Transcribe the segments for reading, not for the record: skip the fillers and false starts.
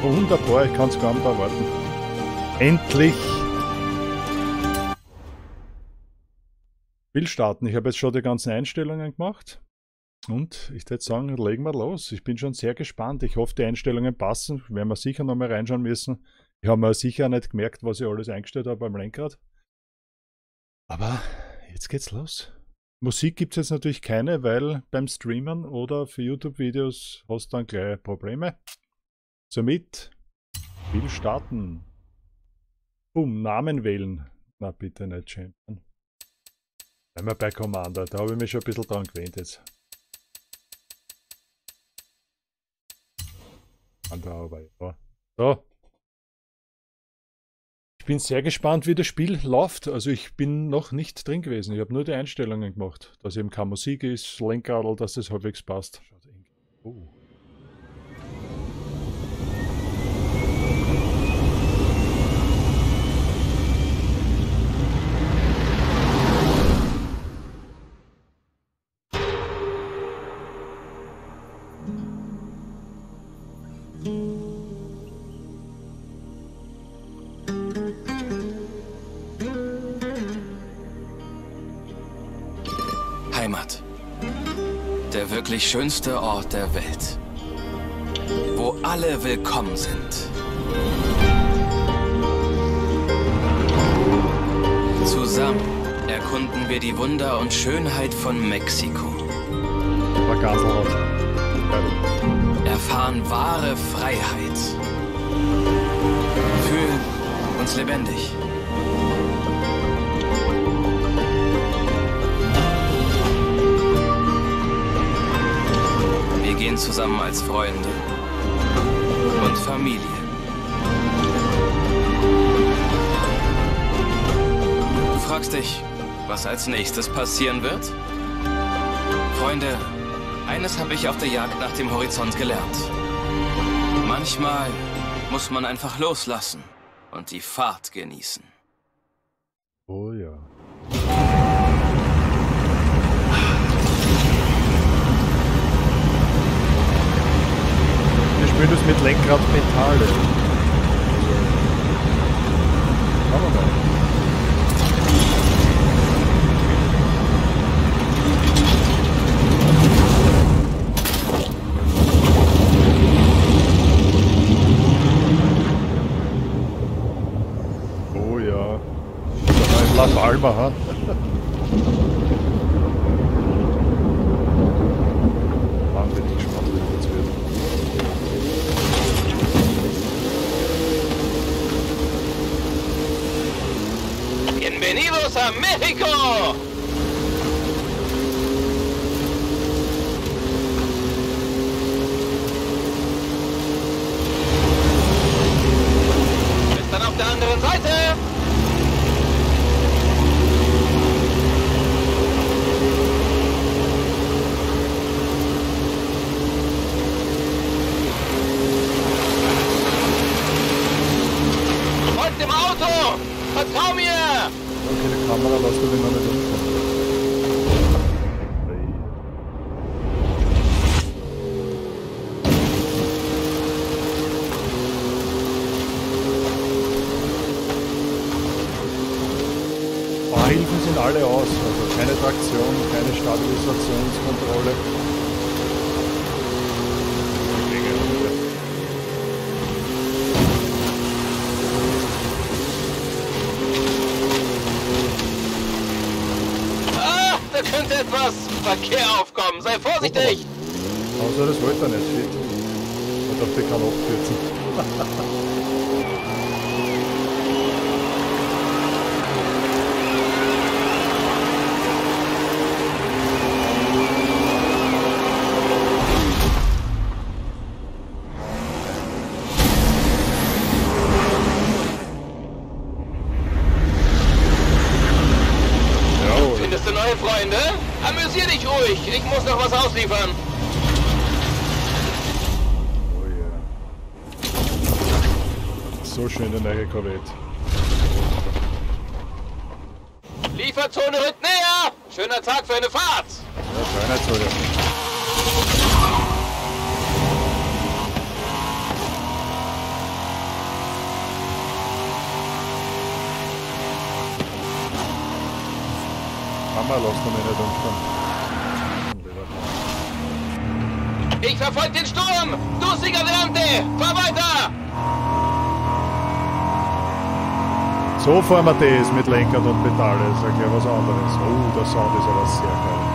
Wunderbar, ich kann es kaum erwarten. Endlich! Will starten. Ich habe jetzt schon die ganzen Einstellungen gemacht. Und ich würde sagen, legen wir los. Ich bin schon sehr gespannt. Ich hoffe, die Einstellungen passen. Werden wir sicher noch mal reinschauen müssen. Ich habe mir sicher nicht gemerkt, was ich alles eingestellt habe beim Lenkrad. Aber jetzt geht's los. Musik gibt es jetzt natürlich keine, weil beim Streamen oder für YouTube-Videos hast du dann gleich Probleme. Somit will starten. Namen wählen. Na bitte nicht, Champion. Bleiben wir bei Commander. Da habe ich mich schon ein bisschen dran gewöhnt jetzt. So. Ich bin sehr gespannt, wie das Spiel läuft. Also ich bin noch nicht drin gewesen. Ich habe nur die Einstellungen gemacht. Dass eben keine Musik ist, Lenkradl, dass das halbwegs passt. Oh. Heimat. Der wirklich schönste Ort der Welt. Wo alle willkommen sind. Zusammen erkunden wir die Wunder und Schönheit von Mexiko. Erfahren wahre Freiheit. Fühlen uns lebendig. Wir gehen zusammen als Freunde und Familie. Du fragst dich, was als nächstes passieren wird? Freunde, eines habe ich auf der Jagd nach dem Horizont gelernt. Manchmal muss man einfach loslassen und die Fahrt genießen. Oh ja. Wir spielen das mit Lenkradpedale. Schauen wir mal. Alba, dann bin ich gespannt, wie das wird. Bienvenidos a Mexiko! Wir sind dann auf der anderen Seite! Vertrau mir! Okay, die Kamera lässt du den noch nicht umkommen. Oh, Hilfen sind alle aus, also keine Traktion, keine Stabilisationskontrolle. Könnte etwas Verkehr aufkommen, sei vorsichtig! Also das wollte er nicht, shit. Und auf die kann aufkürzen. Freunde, amüsier dich ruhig, ich muss noch was ausliefern. Oh yeah. So schön der neue Corvette. Lieferzone rückt näher! Schöner Tag für eine Fahrt! Ja, schöner Zone. Hammer lässt man nicht umfahren. Ich verfolge den Sturm! Du Sigadrante! Fahr weiter! So fahren wir das mit Lenkrad und Pedale, das ist ja gleich was anderes. Oh, der Sound ist aber sehr geil.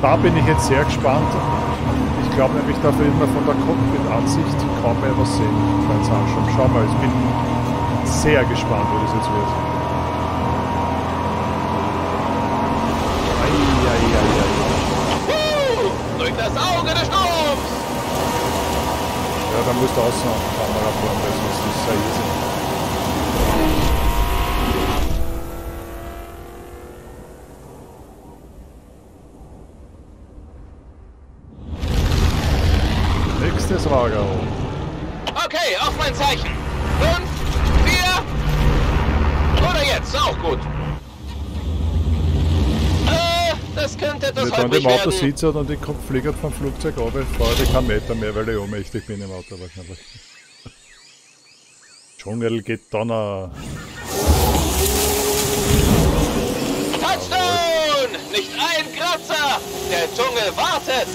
Da bin ich jetzt sehr gespannt. Ich glaube nämlich, da will man von der Cockpit-Ansicht kaum mehr was sehen. Schau mal, ich bin sehr gespannt, wie das jetzt wird. Durch das Auge des Sturms! Ja, dann muss der Außen auf die Kamera fahren, weil sonst ist es sehr easy. Okay, auf mein Zeichen. 5, 4. Oder jetzt, auch gut. Das könnte etwas holprig werden. Wenn ich im Auto sitze und ich fliege vom Flugzeug runter, fahre ich keinen Meter mehr, weil ich ohnmächtig bin im Auto wahrscheinlich. Dschungel geht Donner. Touchdown! Nicht ein Kratzer! Der Dschungel wartet!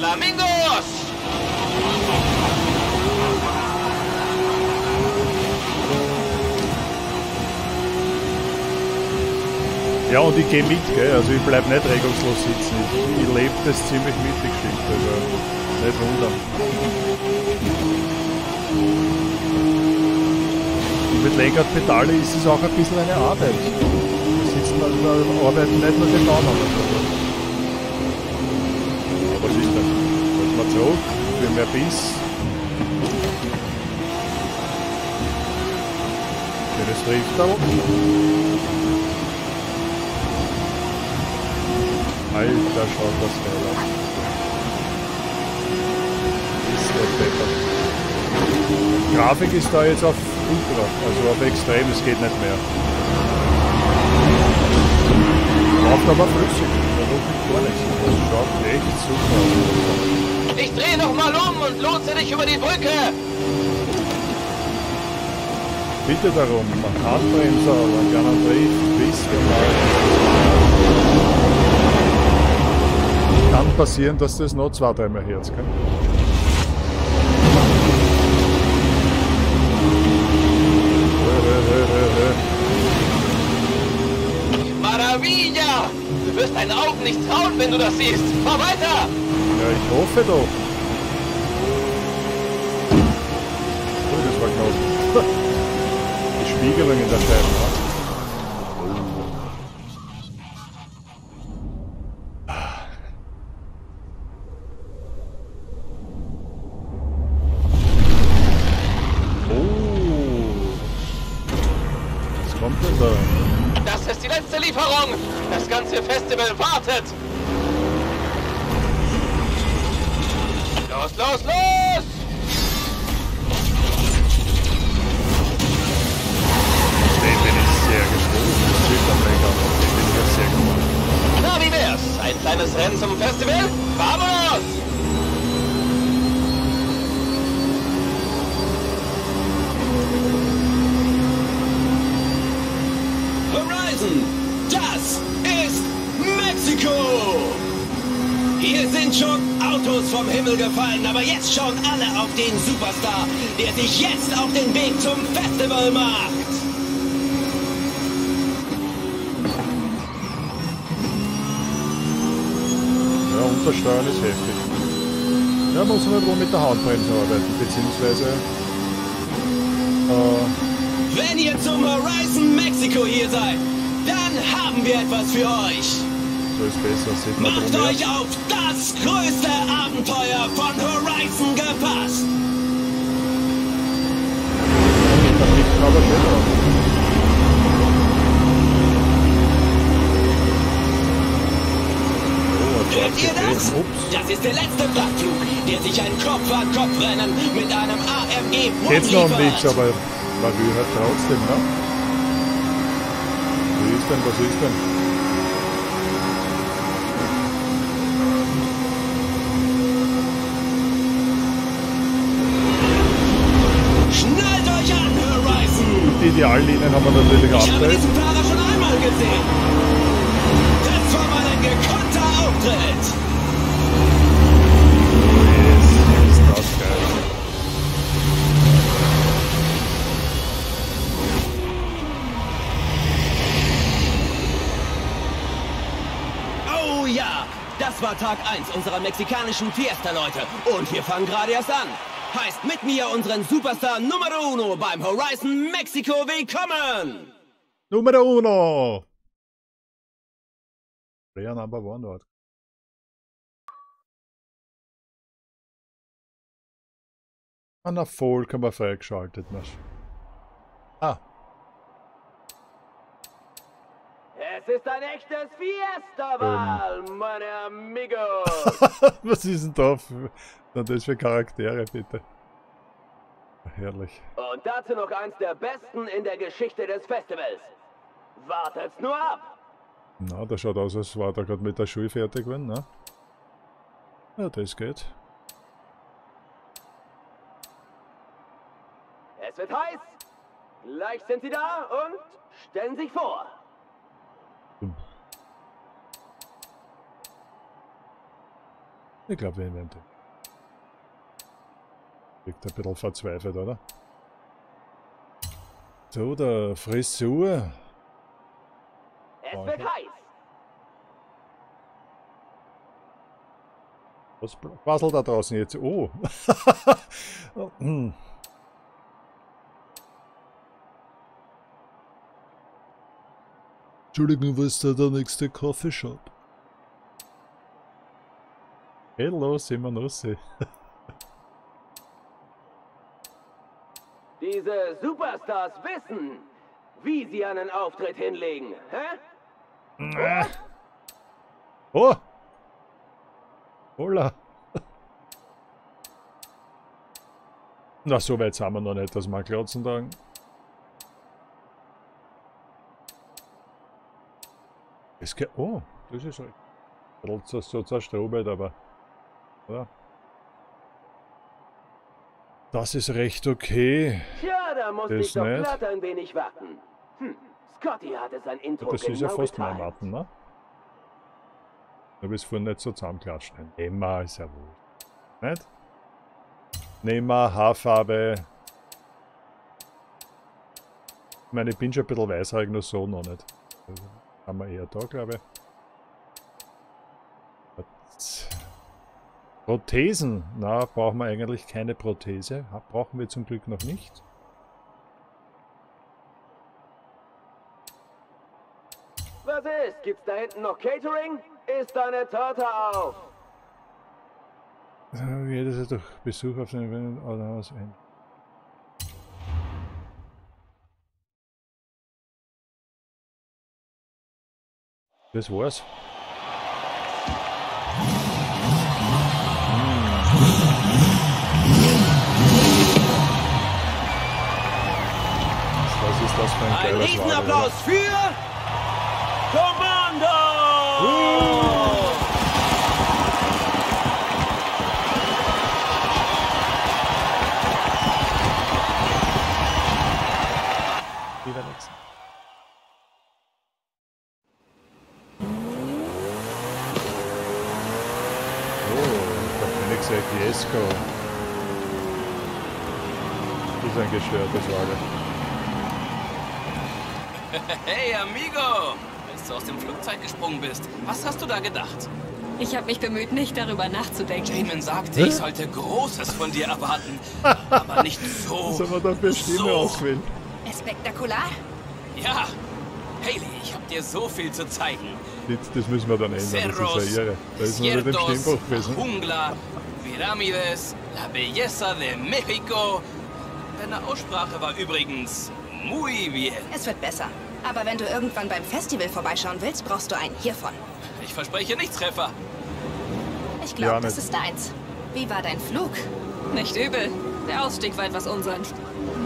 Flamingos! Ja, und ich gehe mit, gell? Also ich bleibe nicht regungslos sitzen. Ich lebe das ziemlich mit, die Geschichte. Also nicht wundern. Und mit Lenkrad-Pedale ist es auch ein bisschen eine Arbeit. Wir sitzen also da, arbeiten nicht nur den Daumen. Was ist das? Wollt mal zurück, für mehr Biss. Schönes Drift da oben. Alter, schaut das geil aus. Ist der Pfeffer. Grafik ist da jetzt auf Ultra, also auf Extrem, es geht nicht mehr. Läuft aber flüssig. Ich drehe nochmal um und lotse dich über die Brücke! Bitte darum, man kann Bremser, man kann einen Drift, bis genau. Kann passieren, dass das noch 2-3 Mal herz kann. Maravilla! Du wirst deinen Augen nicht trauen, wenn du das siehst. Fahr weiter! Ja, ich hoffe doch. Oh, das war knapp. Die Spiegelung in der Scheibe. Oh. Was kommt denn da? Das ist die letzte Lieferung! Das ganze Festival wartet! Los, los, los! Den bin ich sehr gespannt. Das sieht am Lenker aus. Den bin ich ja sehr gespannt. Na, wie wär's? Ein kleines Rennen zum Festival? Vamos! Das ist Mexiko! Hier sind schon Autos vom Himmel gefallen, aber jetzt schauen alle auf den Superstar, der sich jetzt auf den Weg zum Festival macht! Ja, Untersteuern ist heftig. Da muss man wohl mit der Handbremse arbeiten, beziehungsweise... Wenn ihr zum Horizon Mexiko hier seid, dann haben wir etwas für euch. So ist besser, sieht man. Macht euch auf das größte Abenteuer von Horizon gepasst. Das liegt aber schön aus. Ups. Das ist der letzte Frachtflug, der sich ein Kopf-an-Kopf-Rennen mit einem AMG jetzt noch ein Weg, aber man gehört trotzdem, ne? Was ist denn, was ist denn? Ideallinien haben wir natürlich gehabt. Ich habe diesen Fahrer schon einmal gesehen. Das war mal ein gekonnter Auftritt. Yes, ist das geil. Oh ja, das war Tag 1 unserer mexikanischen Fiesta, Leute. Und wir fangen gerade erst an. Heißt mit mir unseren Superstar Numero Uno beim Horizon Mexiko willkommen! Numero Uno! Player Number One dort. An Erfolg haben wir freigeschaltet. Ah! Es ist ein echtes Fiesta-Wahl, meine Amigos! Was ist denn da für... Und das für Charaktere, bitte. Herrlich. Und dazu noch eins der besten in der Geschichte des Festivals. Wartet's nur ab! Na, das schaut aus, als war da gerade mit der Schule fertig gewesen, ne? Ja, das geht. Es wird heiß! Gleich sind sie da und stellen sich vor! Ich glaube, wir nehmen den. Wirkt ein bisschen verzweifelt, oder? So, der Frisur. Es wird heiß. Was passelt da draußen jetzt? Oh. Entschuldigung, was ist da der nächste Coffeeshop? Hello, Simonussi. Diese Superstars wissen, wie sie einen Auftritt hinlegen, hä? Oh! Hola! Na, so weit sind wir noch nicht, dass wir klotzen da. Es geht. Oh, das ist halt so zerstrobelt, aber. Oder? Das ist recht okay. Tja, da muss ich doch glatt ein wenig warten. Hm, Scotty hatte sein Intro. Das ist ja fast mein Warten, ne? Da bist du vorhin nicht so zusammenklatschen. Nehmen ist ja wohl. Nicht? Nehmen Haarfarbe. Ich meine, ich bin schon ein bisschen weißhaarig, nur so noch nicht. Also, haben wir eher da, glaube ich. Prothesen? Na, brauchen wir eigentlich keine Prothese. Brauchen wir zum Glück noch nicht. Was ist? Gibt's da hinten noch Catering? Ist deine Torte auf? Jedes ist durch Besuch auf den Autohaus ein. Das war's. Ein Riesenapplaus für Kommando! Ich hab mir nichts gesagt, ist ein gestörtes Auge. Hey, Amigo! Als du aus dem Flugzeug gesprungen bist, was hast du da gedacht? Ich habe mich bemüht, nicht darüber nachzudenken. Jamin sagte, ich sollte Großes von dir erwarten. Aber nicht so. Sollen wir dafür Stimme auswählen? Spektakular? Ja! Haley, ich habe dir so viel zu zeigen. Das müssen wir dann ändern. Das ist ja irre. Da ist nur den Stimmbuch gewesen. Jungla, Piramides, La Belleza de Mexico. Deine Aussprache war übrigens... Muy bien. Es wird besser. Aber wenn du irgendwann beim Festival vorbeischauen willst, brauchst du einen hiervon. Ich verspreche nichts, Treffer. Ich glaube, ja, das ist deins. Wie war dein Flug? Nicht übel. Der Ausstieg war etwas unsanft.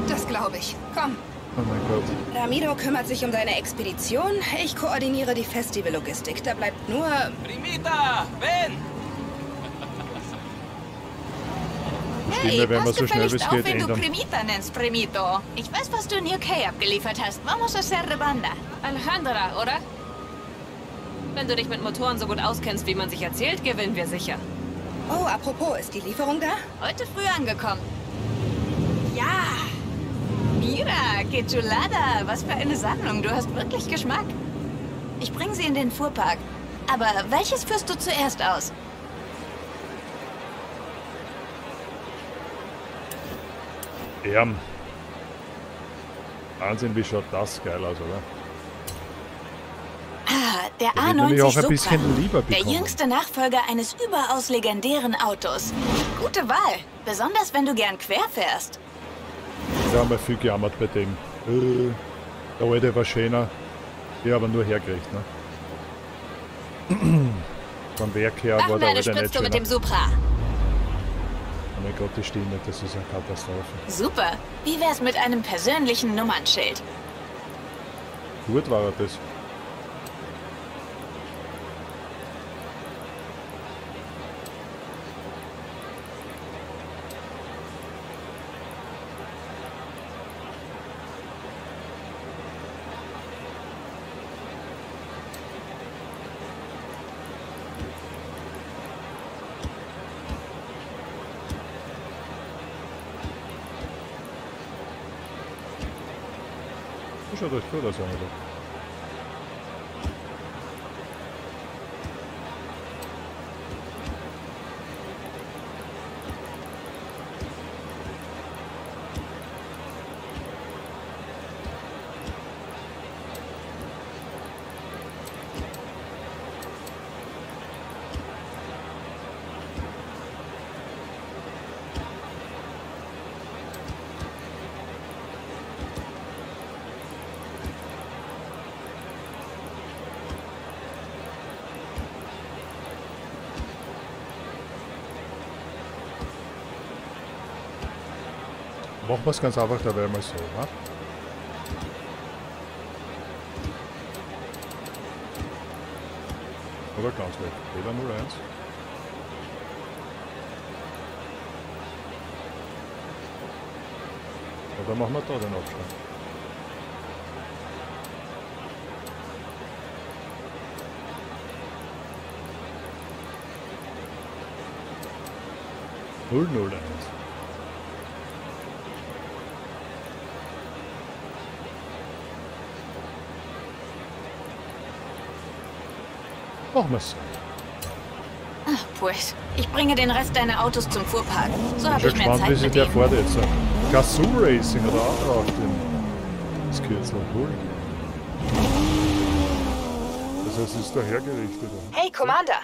Das glaube ich. Komm. Oh mein Gott. Ramiro kümmert sich um deine Expedition. Ich koordiniere die Festivallogistik. Da bleibt nur... Primita! Ben! Hey, wenn man so schnell wie es geht, wenn du Primita nennst, Primito. Ich weiß, was du in UK abgeliefert hast. Vamos a hacer banda. Alejandra, oder? Wenn du dich mit Motoren so gut auskennst, wie man sich erzählt, gewinnen wir sicher. Oh, apropos, ist die Lieferung da? Heute früh angekommen. Ja! Mira, que chulada! Was für eine Sammlung, du hast wirklich Geschmack. Ich bringe sie in den Fuhrpark. Aber welches führst du zuerst aus? Ja. Wahnsinn, wie schaut das geil aus, oder? Ah, der A90 Supra. Der jüngste Nachfolger eines überaus legendären Autos. Gute Wahl, besonders wenn du gern quer fährst. Da haben wir viel gejammert bei dem. Der alte war schöner. Ja, aber nur hergerichtet, ne? Vom Werk her war der alte nicht schöner. Oh mein Gott, die stehen nicht, das ist eine Katastrophe. Super, wie wär's mit einem persönlichen Nummernschild? Gut war das. Schaut euch gut aus, Alter. Machen wir es ganz einfach, da wäre mal so, ne? Oder ganz weg. Jeder 01. Oder machen wir da den Abstand? Null 01. Auch was. Ach, pues. Ich bringe den Rest deiner Autos zum Fuhrpark. So habe ich mehr Zeit mit denen. Ich bin gespannt, wie sich der fährt jetzt. Gazoo Racing hat auch drauf den Skürzel. Das heißt, es ist dahergerichtet. Hey, Commander.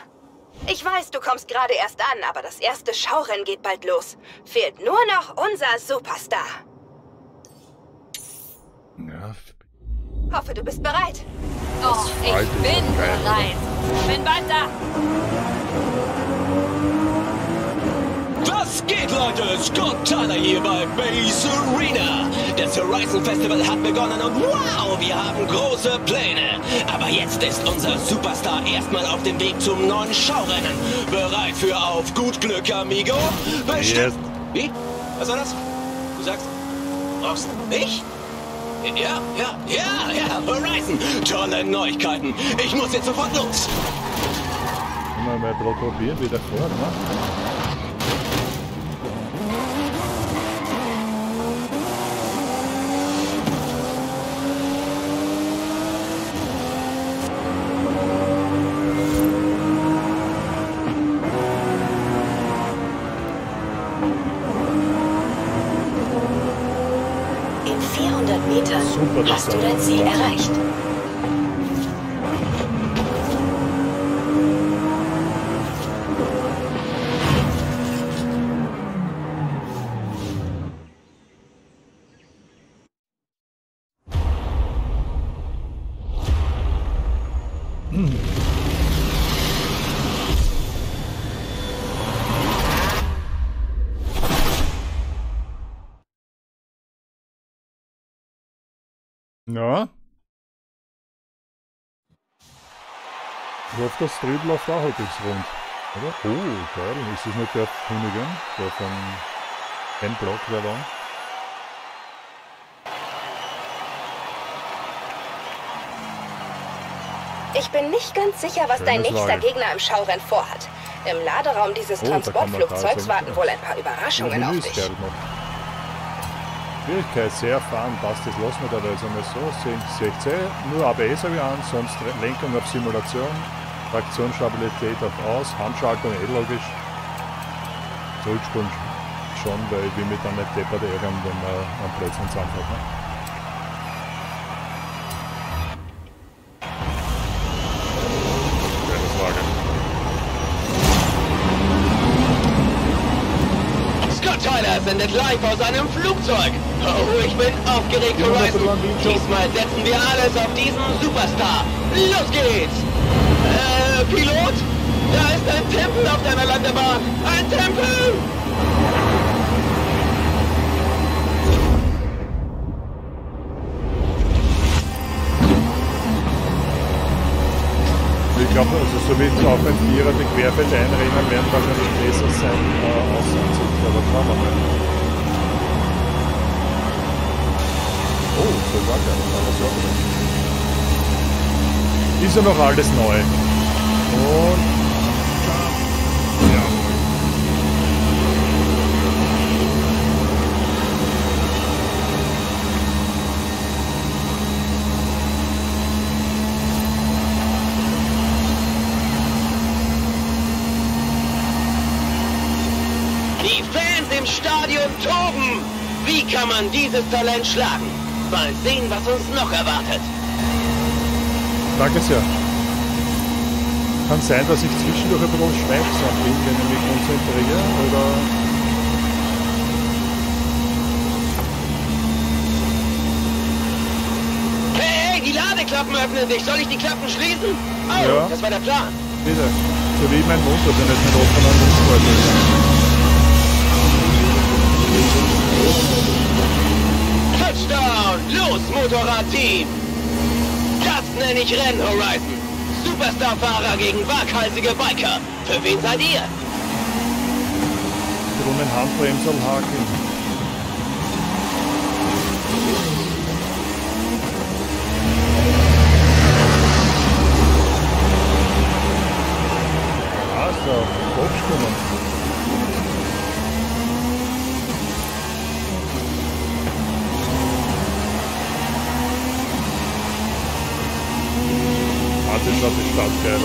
Ich weiß, du kommst gerade erst an, aber das erste Schaurennen geht bald los. Fehlt nur noch unser Superstar. Ja. Hoffe, du bist bereit. Oh, ich bin bereit. Bin bald da. Was geht, Leute? Scott Tyler hier bei Base Arena. Das Horizon Festival hat begonnen und wow, wir haben große Pläne. Aber jetzt ist unser Superstar erstmal auf dem Weg zum neuen Schaurennen. Bereit für auf gut Glück, Amigo? Bestimmt. Yes. Wie? Was war das? Du sagst, brauchst mich? Ja, Horizon. Tolle Neuigkeiten. Ich muss jetzt sofort los. Immer mehr drauf probieren, wieder vor, ne? Hast du dein Ziel erreicht? Ja. Ich hoffe, das Dreh läuft auch halbwegs rund. Oder? Oh, geil. Ist das nicht der Hunigen, der von Endblock da war? Ich bin nicht ganz sicher, was dein nächster Gegner im Schaurennen vorhat. Im Laderaum dieses Transportflugzeugs warten wohl ein paar Überraschungen auf dich. Schwierigkeit sehr erfahren, passt das, lassen wir da jetzt einmal so. 16, nur ABS habe ich an, sonst Lenkung auf Simulation, Traktionsstabilität auf Aus, Handschaltung logisch. Zurückspulen schon, weil ich will mich dann nicht deppert ärgern, wenn man am Platz uns anfällt. Ne? Sendet live aus einem Flugzeug. Oh, ich bin aufgeregt, Horizon. Diesmal setzen wir alles auf diesen Superstar. Los geht's! Pilot? Da ist ein Tempel auf deiner Landebahn. Ein Tempel! Ich glaube, also so wie es auch ein Vierer, die Querfeld-Einräder werden wahrscheinlich besser sein, Aussatz. Aber schauen wir mal. Oh, so war gar nicht, aber so auch nicht. Ist ja noch alles neu. Und... Toben! Wie kann man dieses Talent schlagen? Mal sehen, was uns noch erwartet. Danke sehr. Kann sein, dass ich zwischendurch ein bisschen schweifsam bin, wenn ich mich konzentriere, oder... Hey, die Ladeklappen öffnen sich. Soll ich die Klappen schließen? Oh, ja. Das war der Plan. Bitte. So wie mein Motor, wenn ich mit offener Motor ist. Touchdown! Los, Motorradteam! Das nenne ich Rennen, Horizon! Superstar-Fahrer gegen waghalsige Biker! Für wen seid ihr? Brunnen Handbremsen haken. Was da? Kopfstummen. Das schaut die Stadt geil aus.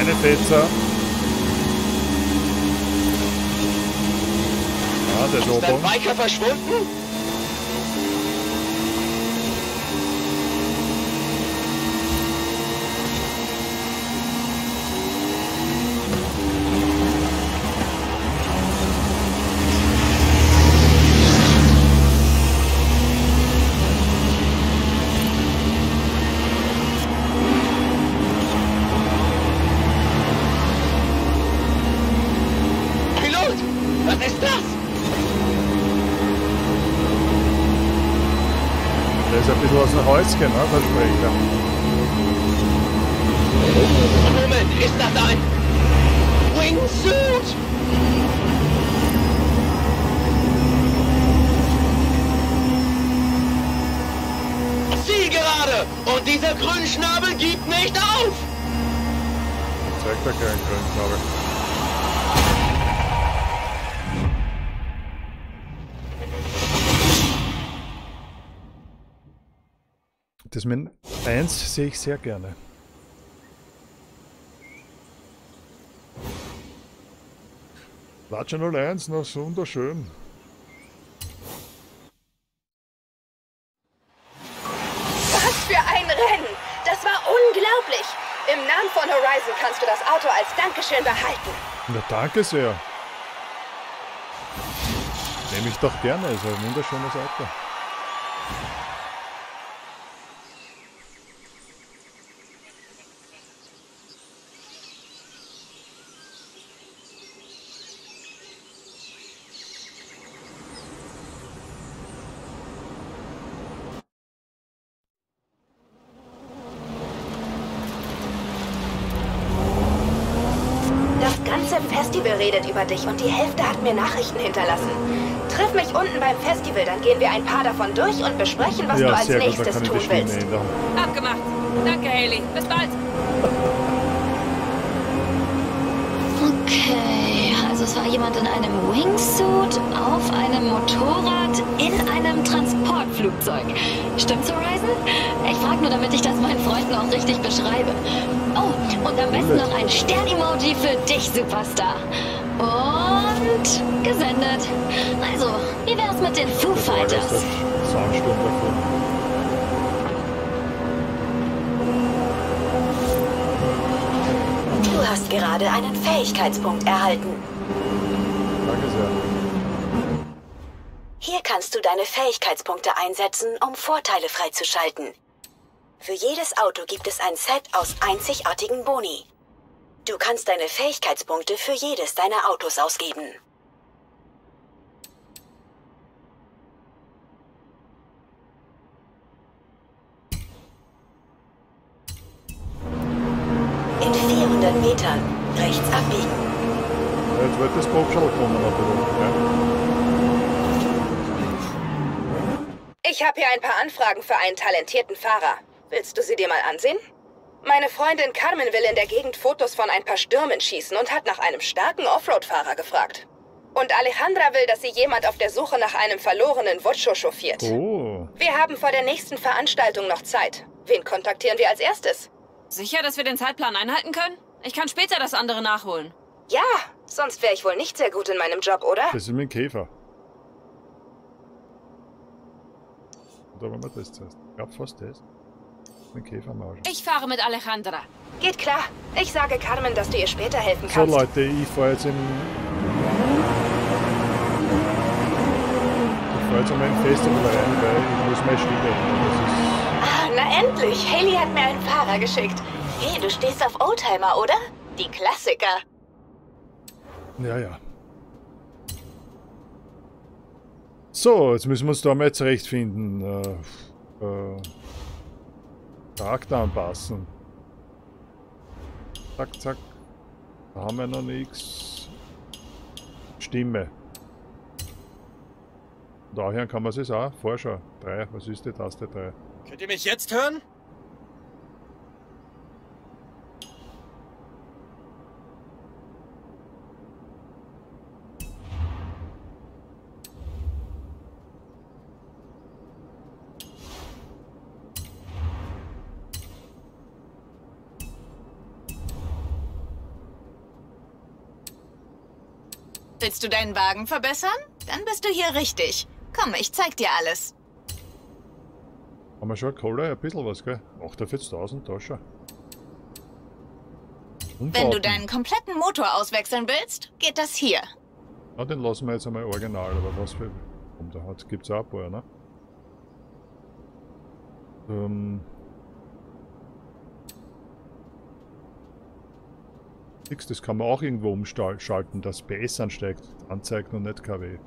Eine Pizza. Ist dein Biker verschwunden? Pilot, was ist das? Der ist ein bisschen aus dem Häuschen, ne? Versprecher. Moment, ist das ein Wingsuit? Zielgerade! Und dieser Grünschnabel gibt nicht auf! Zeigt da keinen Grünschnabel. Das mit 1 sehe ich sehr gerne. Latsche 01, noch so wunderschön. Was für ein Rennen! Das war unglaublich! Im Namen von Horizon kannst du das Auto als Dankeschön behalten. Na, danke sehr. Nehme ich doch gerne, ist ein wunderschönes Auto. Festival redet über dich und die Hälfte hat mir Nachrichten hinterlassen. Triff mich unten beim Festival, dann gehen wir ein paar davon durch und besprechen, was du als nächstes tun willst. Abgemacht. Danke, Haley. Bis bald. Okay, also es war jemand in einem Wingsuit, auf einem Motorrad, in einem Transportflugzeug. Stimmt's, Horizon? Ich frage nur, damit ich das meinen Freunden auch richtig beschreibe. Oh, und am besten noch ein Stern-Emoji für dich, Superstar. Und gesendet. Also, wie wär's mit den Foo Fighters? Du hast gerade einen Fähigkeitspunkt erhalten. Danke sehr. Hier kannst du deine Fähigkeitspunkte einsetzen, um Vorteile freizuschalten. Für jedes Auto gibt es ein Set aus einzigartigen Boni. Du kannst deine Fähigkeitspunkte für jedes deiner Autos ausgeben. In 400 Metern rechts abbiegen. Jetzt wird das Boxschall kommen, aber ich habe hier ein paar Anfragen für einen talentierten Fahrer. Willst du sie dir mal ansehen? Meine Freundin Carmen will in der Gegend Fotos von ein paar Stürmen schießen und hat nach einem starken Offroad-Fahrer gefragt. Und Alejandra will, dass sie jemand auf der Suche nach einem verlorenen Vocho chauffiert. Oh. Wir haben vor der nächsten Veranstaltung noch Zeit. Wen kontaktieren wir als erstes? Sicher, dass wir den Zeitplan einhalten können? Ich kann später das andere nachholen. Ja, sonst wäre ich wohl nicht sehr gut in meinem Job, oder? Das ist mein Käfer. Oder wenn man das heißt. Ich glaube fast das. Ich fahre mit Alejandra. Geht klar. Ich sage Carmen, dass du ihr später helfen kannst. So Leute, ich fahre jetzt in mein Festival rein, weil ich muss meine Stimme ändern. Ah, na endlich. Haley hat mir einen Fahrer geschickt. Hey, du stehst auf Oldtimer, oder? Die Klassiker. Ja, ja. So, jetzt müssen wir uns da mal zurechtfinden. Charakter anpassen. Zack, zack. Da haben wir noch nichts. Stimme. Daher kann man es auch. Vorschau. 3. Was ist die Taste 3? Könnt ihr mich jetzt hören? Willst du deinen Wagen verbessern? Dann bist du hier richtig. Komm, ich zeig dir alles. Haben wir schon Kohle? Ein bisschen was, gell? 48.000, da schon. Wenn du deinen kompletten Motor auswechseln willst, geht das hier. Na, den lassen wir jetzt einmal original, aber was für... Und da gibt's auch ein paar, ne? Das kann man auch irgendwo umschalten, dass PS anzeigt und nicht KW.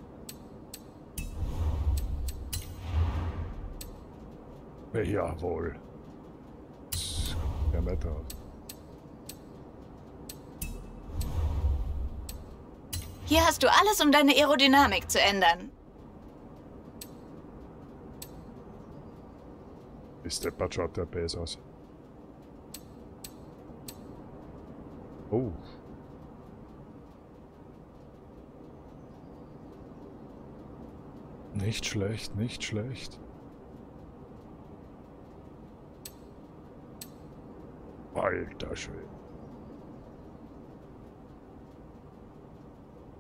Jawohl. Ja, weiter. Hier hast du alles, um deine Aerodynamik zu ändern. Ist der Batsch, schaut der PS aus. Oh. Nicht schlecht, nicht schlecht. Alter Schwede.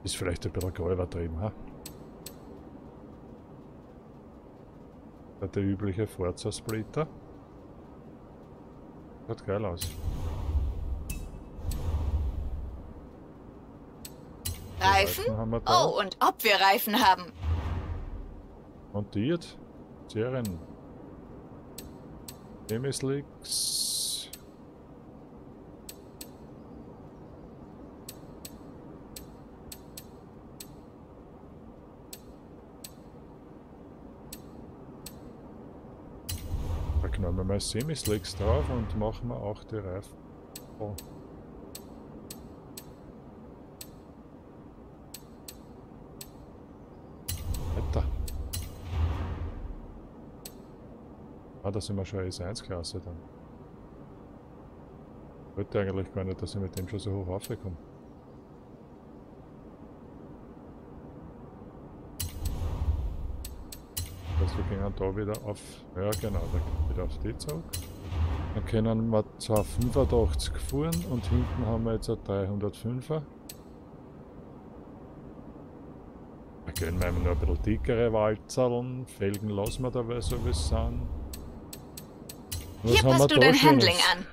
Ist vielleicht ein bisschen übertrieben, ha? Der übliche Forza-Splitter. Schaut geil aus. Reifen? Oh, und ob wir Reifen haben. Montiert. Serien. MSLX. Da knallen wir mal Semislicks drauf und machen wir auch die Reifen. Oh. Ah, da sind wir schon S1-Klasse dann. Ich wollte eigentlich gar nicht, dass ich mit dem schon so hoch raufkomme. Also wir gehen da wieder auf... Ja genau, da geht wieder auf die zurück. Dann können wir 285 fahren und hinten haben wir jetzt ein 305er. Wir gehen wir nur ein bisschen dickere Walzerln, Felgen lassen wir dabei so wie es sind. Was hier passt du dein Handling an.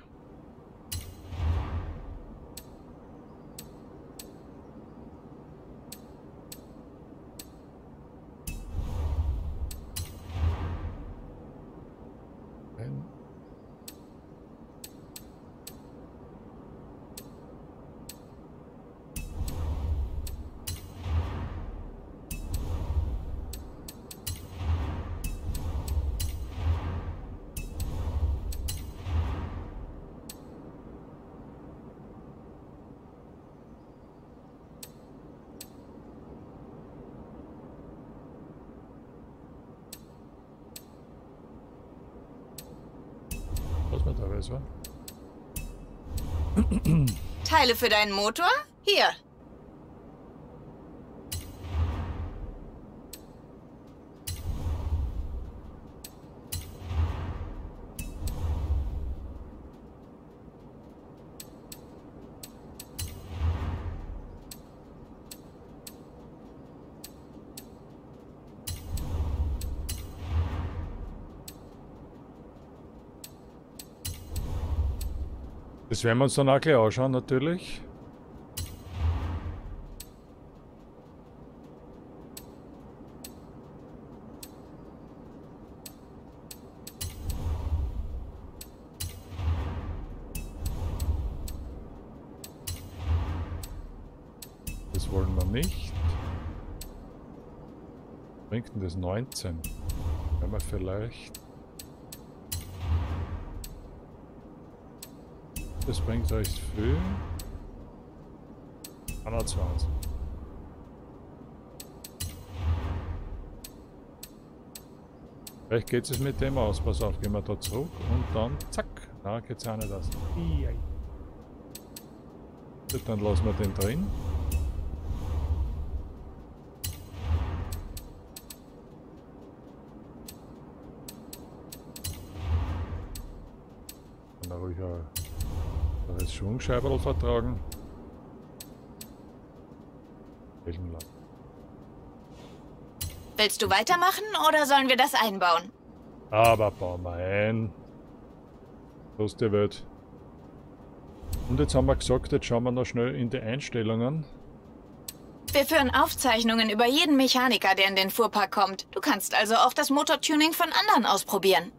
Teile für deinen Motor? Hier. Das werden wir uns dann auch gleich anschauen, natürlich. Das wollen wir nicht. Bringt denn das 19? Wenn wir vielleicht... Das bringt recht viel. 120. Vielleicht geht es mit dem aus. Pass auf, gehen wir da zurück und dann zack. Da geht es auch nicht aus. Dann lassen wir den drin. Kann er ruhig auch das Schwungscheiberl vertragen. Welchen Land? Willst du weitermachen oder sollen wir das einbauen? Aber bauen wir ein. Los die Welt. Und jetzt haben wir gesagt, jetzt schauen wir noch schnell in die Einstellungen. Wir führen Aufzeichnungen über jeden Mechaniker, der in den Fuhrpark kommt. Du kannst also auch das Motortuning von anderen ausprobieren.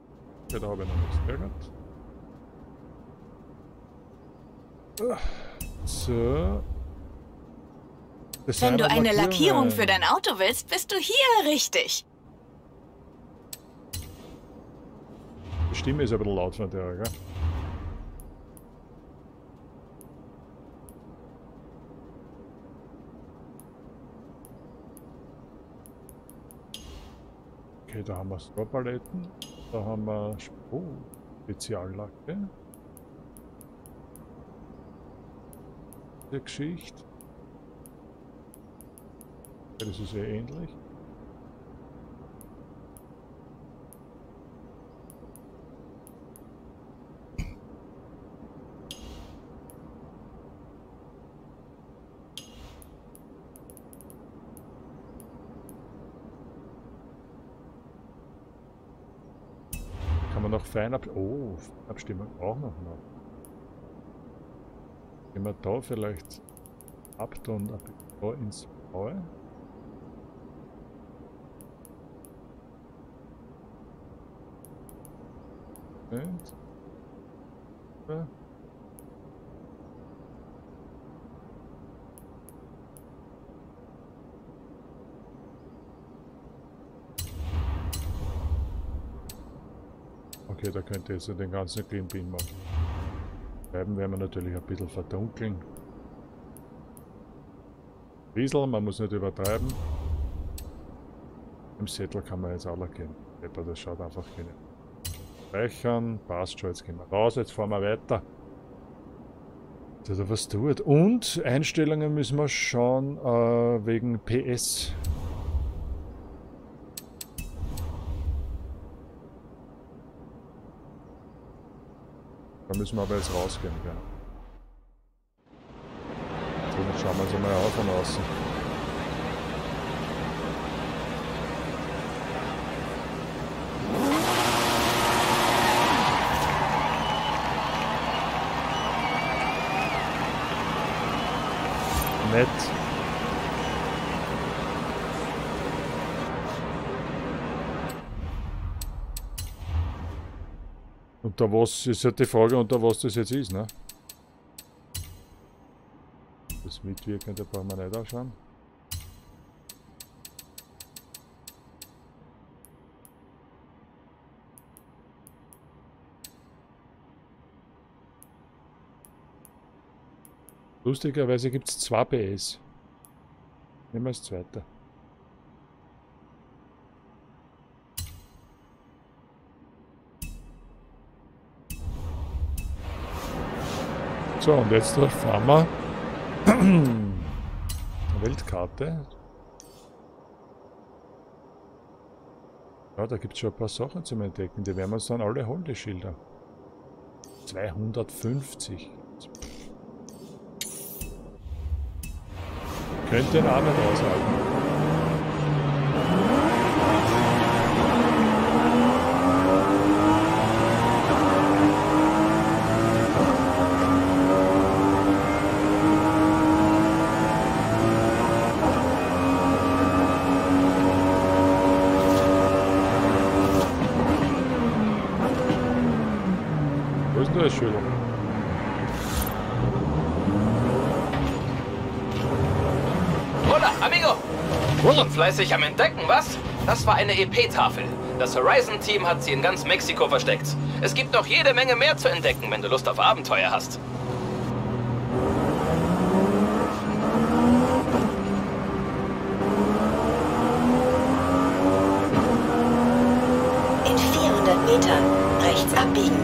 Ja, da habe ich noch nichts gehört. So. Wenn du eine Lackierung für dein Auto willst, bist du hier richtig. Die Stimme ist ein bisschen laut von der, gell? Okay, da haben wir Strohpaletten. Da haben wir Speziallacke. Der Geschichte. Das ist sehr ähnlich. Kann man noch Feinabstimmung auch noch machen. Gehen wir da vielleicht abtun. So, ins Paul. Und okay, da könnt ihr jetzt den ganzen Clean Bean machen. Bleiben werden wir natürlich ein bisschen verdunkeln. Riesel, man muss nicht übertreiben. Im Sättel kann man jetzt auch gehen. Das schaut einfach hin. Speichern, passt schon, jetzt gehen wir raus, jetzt fahren wir weiter. Also was tut. Und Einstellungen müssen wir schauen wegen PS. Da müssen wir aber jetzt rausgehen, ja. So, jetzt schauen wir uns mal auf von außen. Nett. Unter was ist halt die Frage, unter was das jetzt ist, ne? Das Mitwirkende brauchen wir nicht anschauen. Lustigerweise gibt es 2 PS. Nehmen wir das zweite. So, und jetzt fahren wir. Weltkarte. Ja, da gibt es schon ein paar Sachen zum Entdecken. Die werden wir uns dann alle holen, die Schilder. 250. Könnt den Arm nicht aushalten. Wo ist denn der Schüler? Schon fleißig am Entdecken, was? Das war eine EP-Tafel. Das Horizon-Team hat sie in ganz Mexiko versteckt. Es gibt noch jede Menge mehr zu entdecken, wenn du Lust auf Abenteuer hast. In 400 Metern rechts abbiegen.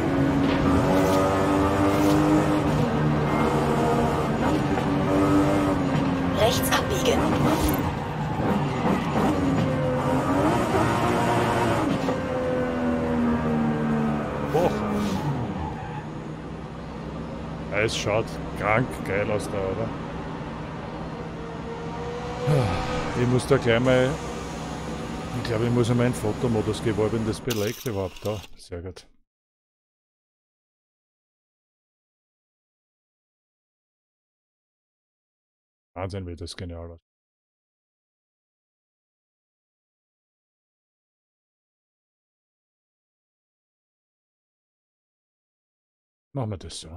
Es schaut krank geil aus da, oder? Ich muss da gleich mal... Ich glaube, ich muss einmal in Fotomodus gehen, wenn das belegt überhaupt da. Sehr gut. Wahnsinn, wie das genial ist. Machen wir das so.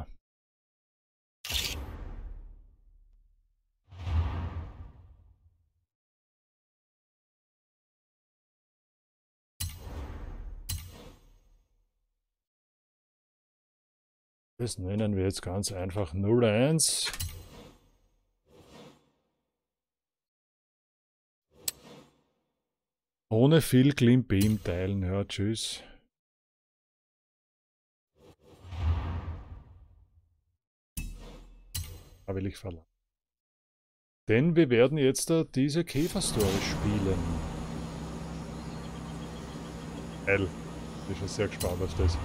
Das nennen wir jetzt ganz einfach 01. Ohne viel Klimbim teilen, ja, tschüss. Da will ich verlangen. Denn wir werden jetzt diese Käferstory spielen. Geil. Ich bin schon sehr gespannt auf das.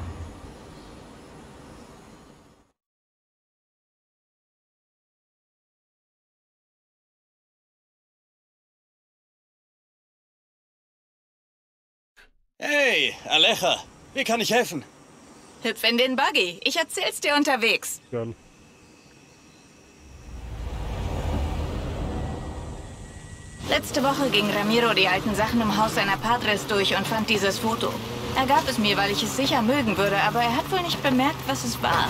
Hey, Alecha, wie kann ich helfen? Hüpf in den Buggy, ich erzähl's dir unterwegs. Gern. Letzte Woche ging Ramiro die alten Sachen im Haus seiner Padres durch und fand dieses Foto. Er gab es mir, weil ich es sicher mögen würde, aber er hat wohl nicht bemerkt, was es war.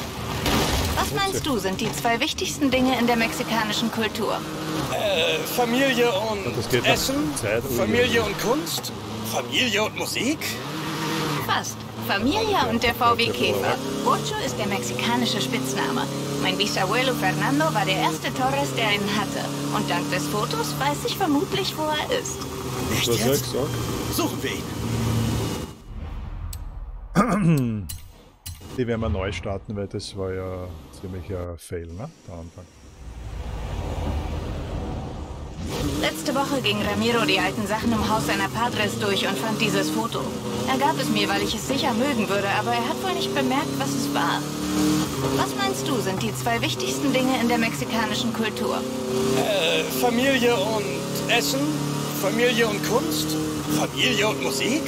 Was meinst du, sind die zwei wichtigsten Dinge in der mexikanischen Kultur? Familie und Essen, Familie und Kunst, Familie und Musik? Fast. Familie und der VW Käfer. Vocho ist der mexikanische Spitzname. Mein Bisabuelo Fernando war der erste Torres, der ihn hatte. Und dank des Fotos weiß ich vermutlich, wo er ist. Echt jetzt? Suchen wir ihn. Die werden wir neu starten, weil das war ja ziemlicher Fail, ne? Der Anfang. Letzte Woche ging Ramiro die alten Sachen im Haus seiner Padres durch und fand dieses Foto. Er gab es mir, weil ich es sicher mögen würde, aber er hat wohl nicht bemerkt, was es war. Was meinst du, sind die zwei wichtigsten Dinge in der mexikanischen Kultur? Familie und Essen, Familie und Kunst, Familie und Musik?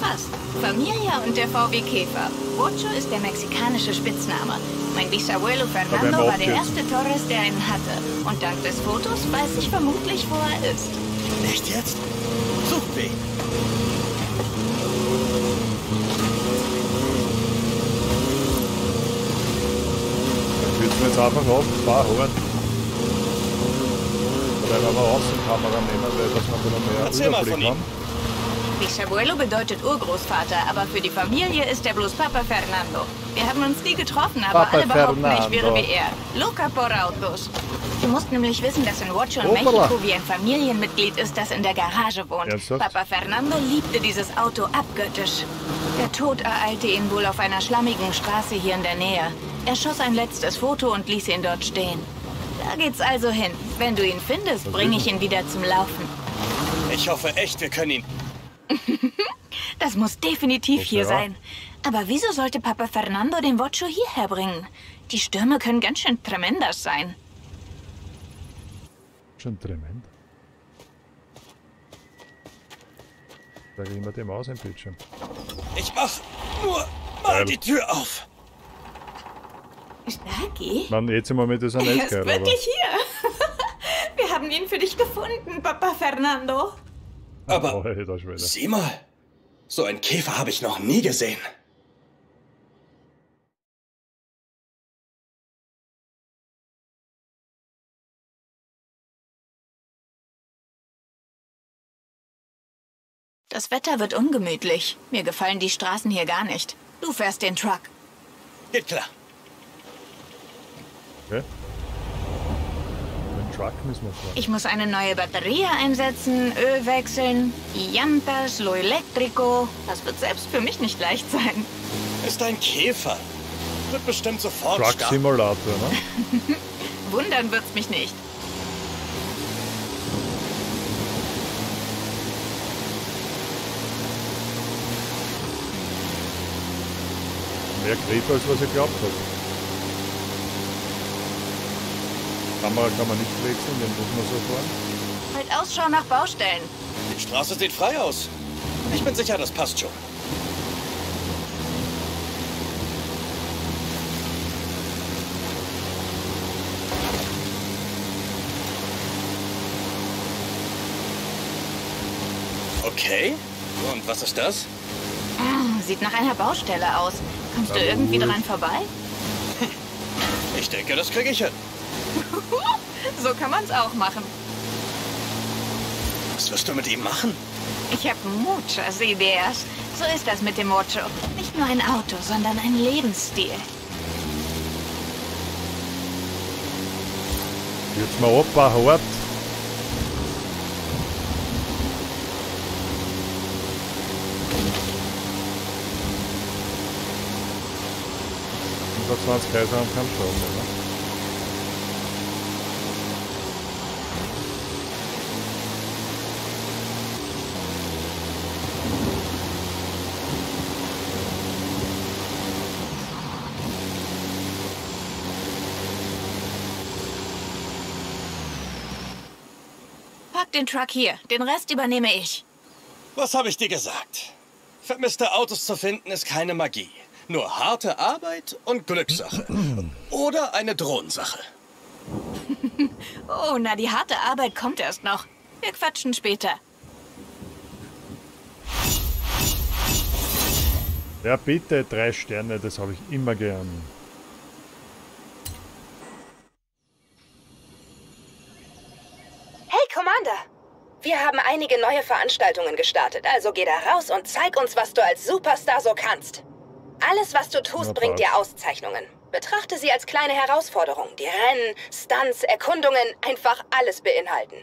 Fast. Familie und der VW Käfer. Vocho ist der mexikanische Spitzname. Mein Bisabuelo Fernando war der erste Torres, der ihn hatte. Und dank des Fotos weiß ich vermutlich, wo er ist. Echt jetzt? Sucht ihn! Dann fühlt man jetzt einfach auf ein paar Hohen. Oder wenn wir Außenkamera nehmen, weil das man wieder mehr Überblick haben. Bisabuelo bedeutet Urgroßvater, aber für die Familie ist er bloß Papa Fernando. Wir haben uns nie getroffen, aber Papa alle behaupten, ich wäre wie er. Loca por autos. Du musst nämlich wissen, dass in Vocho in Mexiko wie ein Familienmitglied ist, das in der Garage wohnt. Ernsthaft? Papa Fernando liebte dieses Auto abgöttisch. Der Tod ereilte ihn wohl auf einer schlammigen Straße hier in der Nähe. Er schoss ein letztes Foto und ließ ihn dort stehen. Da geht's also hin. Wenn du ihn findest, bringe ich ihn wieder zum Laufen. Ich hoffe echt, wir können ihn... Das muss definitiv hier sein. Aber wieso sollte Papa Fernando den Vocho hierher bringen? Die Stürme können ganz schön tremendas sein. Schon tremend. Da gehen wir dem aus im Bildschirm. Ich mach nur mal die Tür auf. Starki? Mann, jetzt im Moment ist er nicht geil. Er ist wirklich hier. Wir haben ihn für dich gefunden, Papa Fernando. Aber sieh mal, so einen Käfer habe ich noch nie gesehen. Das Wetter wird ungemütlich. Mir gefallen die Straßen hier gar nicht. Du fährst den Truck. Geht klar. Okay. Ich muss eine neue Batterie einsetzen, Öl wechseln, Llantas, lo eléctrico. Das wird selbst für mich nicht leicht sein. Ist ein Käfer. Wird bestimmt sofort stark. Truck Simulator, ne? Wundern wird's mich nicht. Mehr Käfer, als was ich geglaubt habe. Kamera kann man nicht wechseln, den muss man so fahren. Halt Ausschau nach Baustellen. Die Straße sieht frei aus. Ich bin sicher, das passt schon. Okay. Und was ist das? Sieht nach einer Baustelle aus. Kommst du irgendwie dran vorbei? Ich denke, das kriege ich hin. So kann man's auch machen. Was wirst du mit ihm machen? Ich habe muchas ideas. So ist das mit dem Vocho. Nicht nur ein Auto, sondern ein Lebensstil. Jetzt mal Opa, hau ab. Über 20 Kaiser am Kampfschaum, oder? Den Truck hier. Den Rest übernehme ich. Was habe ich dir gesagt? Vermisste Autos zu finden ist keine Magie. Nur harte Arbeit und Glückssache. Oder eine Drohnensache. Oh, na, die harte Arbeit kommt erst noch. Wir quatschen später. Ja bitte, 3 Sterne, das habe ich immer gern. Hey Commander, wir haben einige neue Veranstaltungen gestartet, also geh da raus und zeig uns, was du als Superstar so kannst. Alles, was du tust, bringt dir Auszeichnungen. Betrachte sie als kleine Herausforderung, die Rennen, Stunts, Erkundungen, einfach alles beinhalten.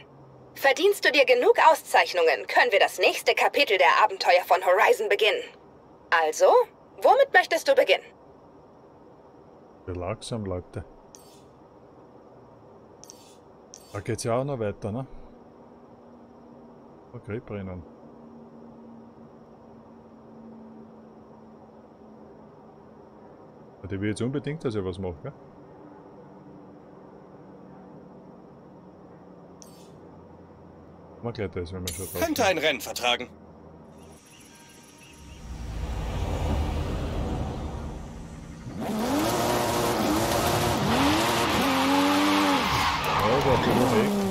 Verdienst du dir genug Auszeichnungen, können wir das nächste Kapitel der Abenteuer von Horizon beginnen. Also, womit möchtest du beginnen? Langsam, Leute. Da geht's ja auch noch weiter, ne? Okay, brennen. Der will jetzt unbedingt, dass er was macht, gell? Mal gleich das, wenn man schon drauf könnte ein Rennen vertragen.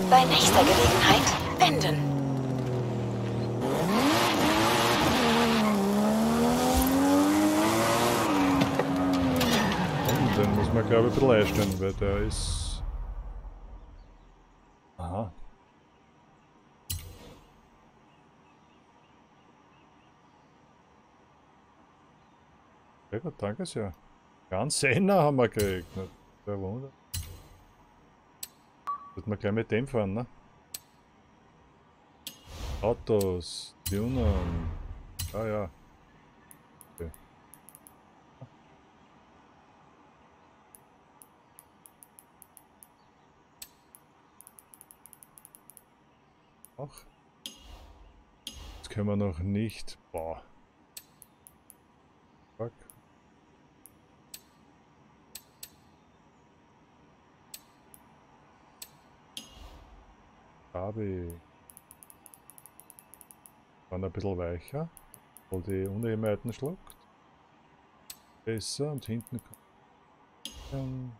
Bei nächster Gelegenheit wenden. Und dann muss man, glaube ich, ein bisschen einstellen, weil der ist... Aha. Sehr gut, danke sehr. Ganz Senna haben wir gekriegt. Der Wunder. Sollte man gleich mit dem fahren, ne? Autos, Tunen. Ah ja. Okay. Auch. Das können wir noch nicht. Boah. Fuck. Waren ein bisschen weicher, weil die Unebenheiten schluckt. Besser und hinten kommt.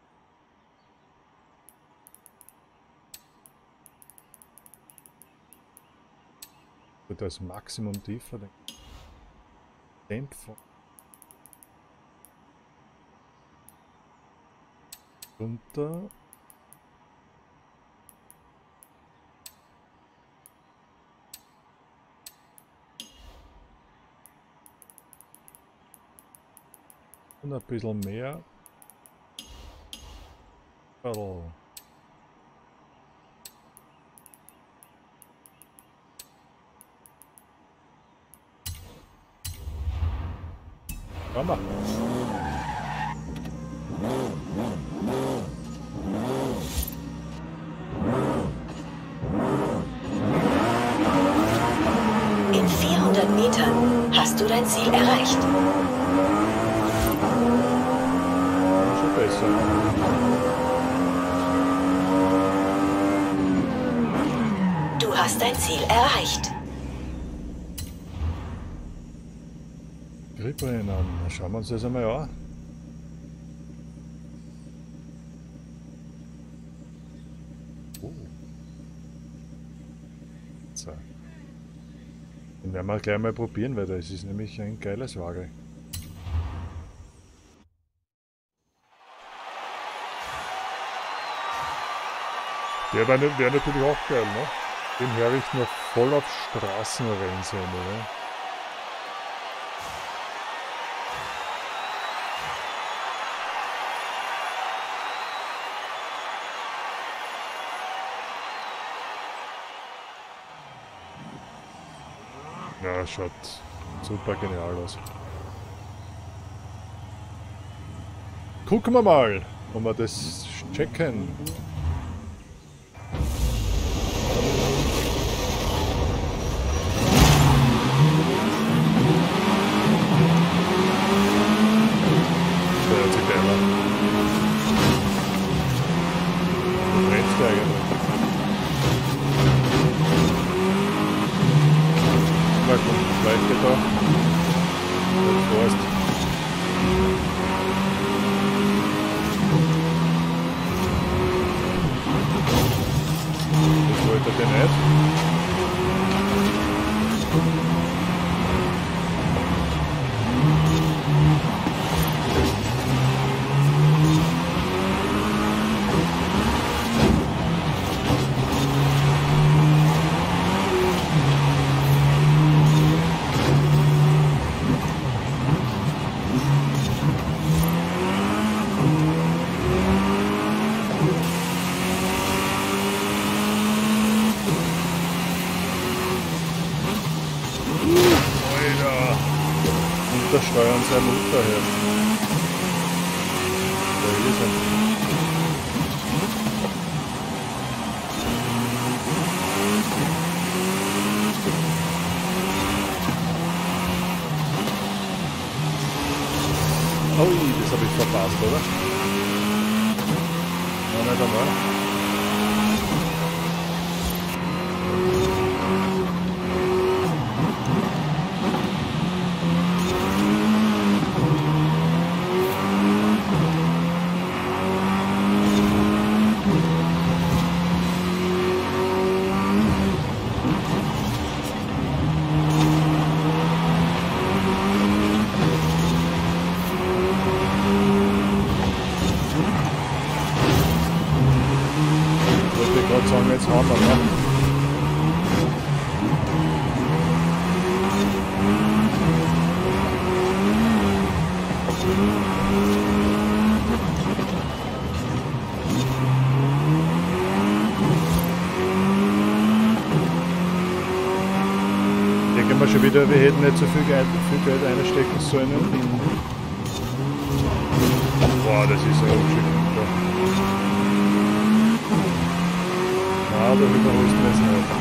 Das Maximum tiefer. Dämpfer. Runter. Ein bisschen mehr. Oh. Komm mal. In 400 Metern hast du dein Ziel erreicht. Du hast dein Ziel erreicht. Gripperin an. Schauen wir uns das einmal an. Oh. So. Den werden wir gleich mal probieren, weil das ist nämlich ein geiles Wagen. Der wäre natürlich auch geil, ne? Den höre ich nur voll auf Straßenrennen sein, oder? Ja, schaut super genial aus. Gucken wir mal, ob wir das checken. Nicht. Steuern seinem Mutter her. Da hier sind. Oh, das habe ich verpasst, oder? Na, nicht einmal. Schon wieder, wir hätten nicht so viel Geld einstecken sollen. Boah, das ist ja ungeschickt. Na, da wiederholst du das nicht.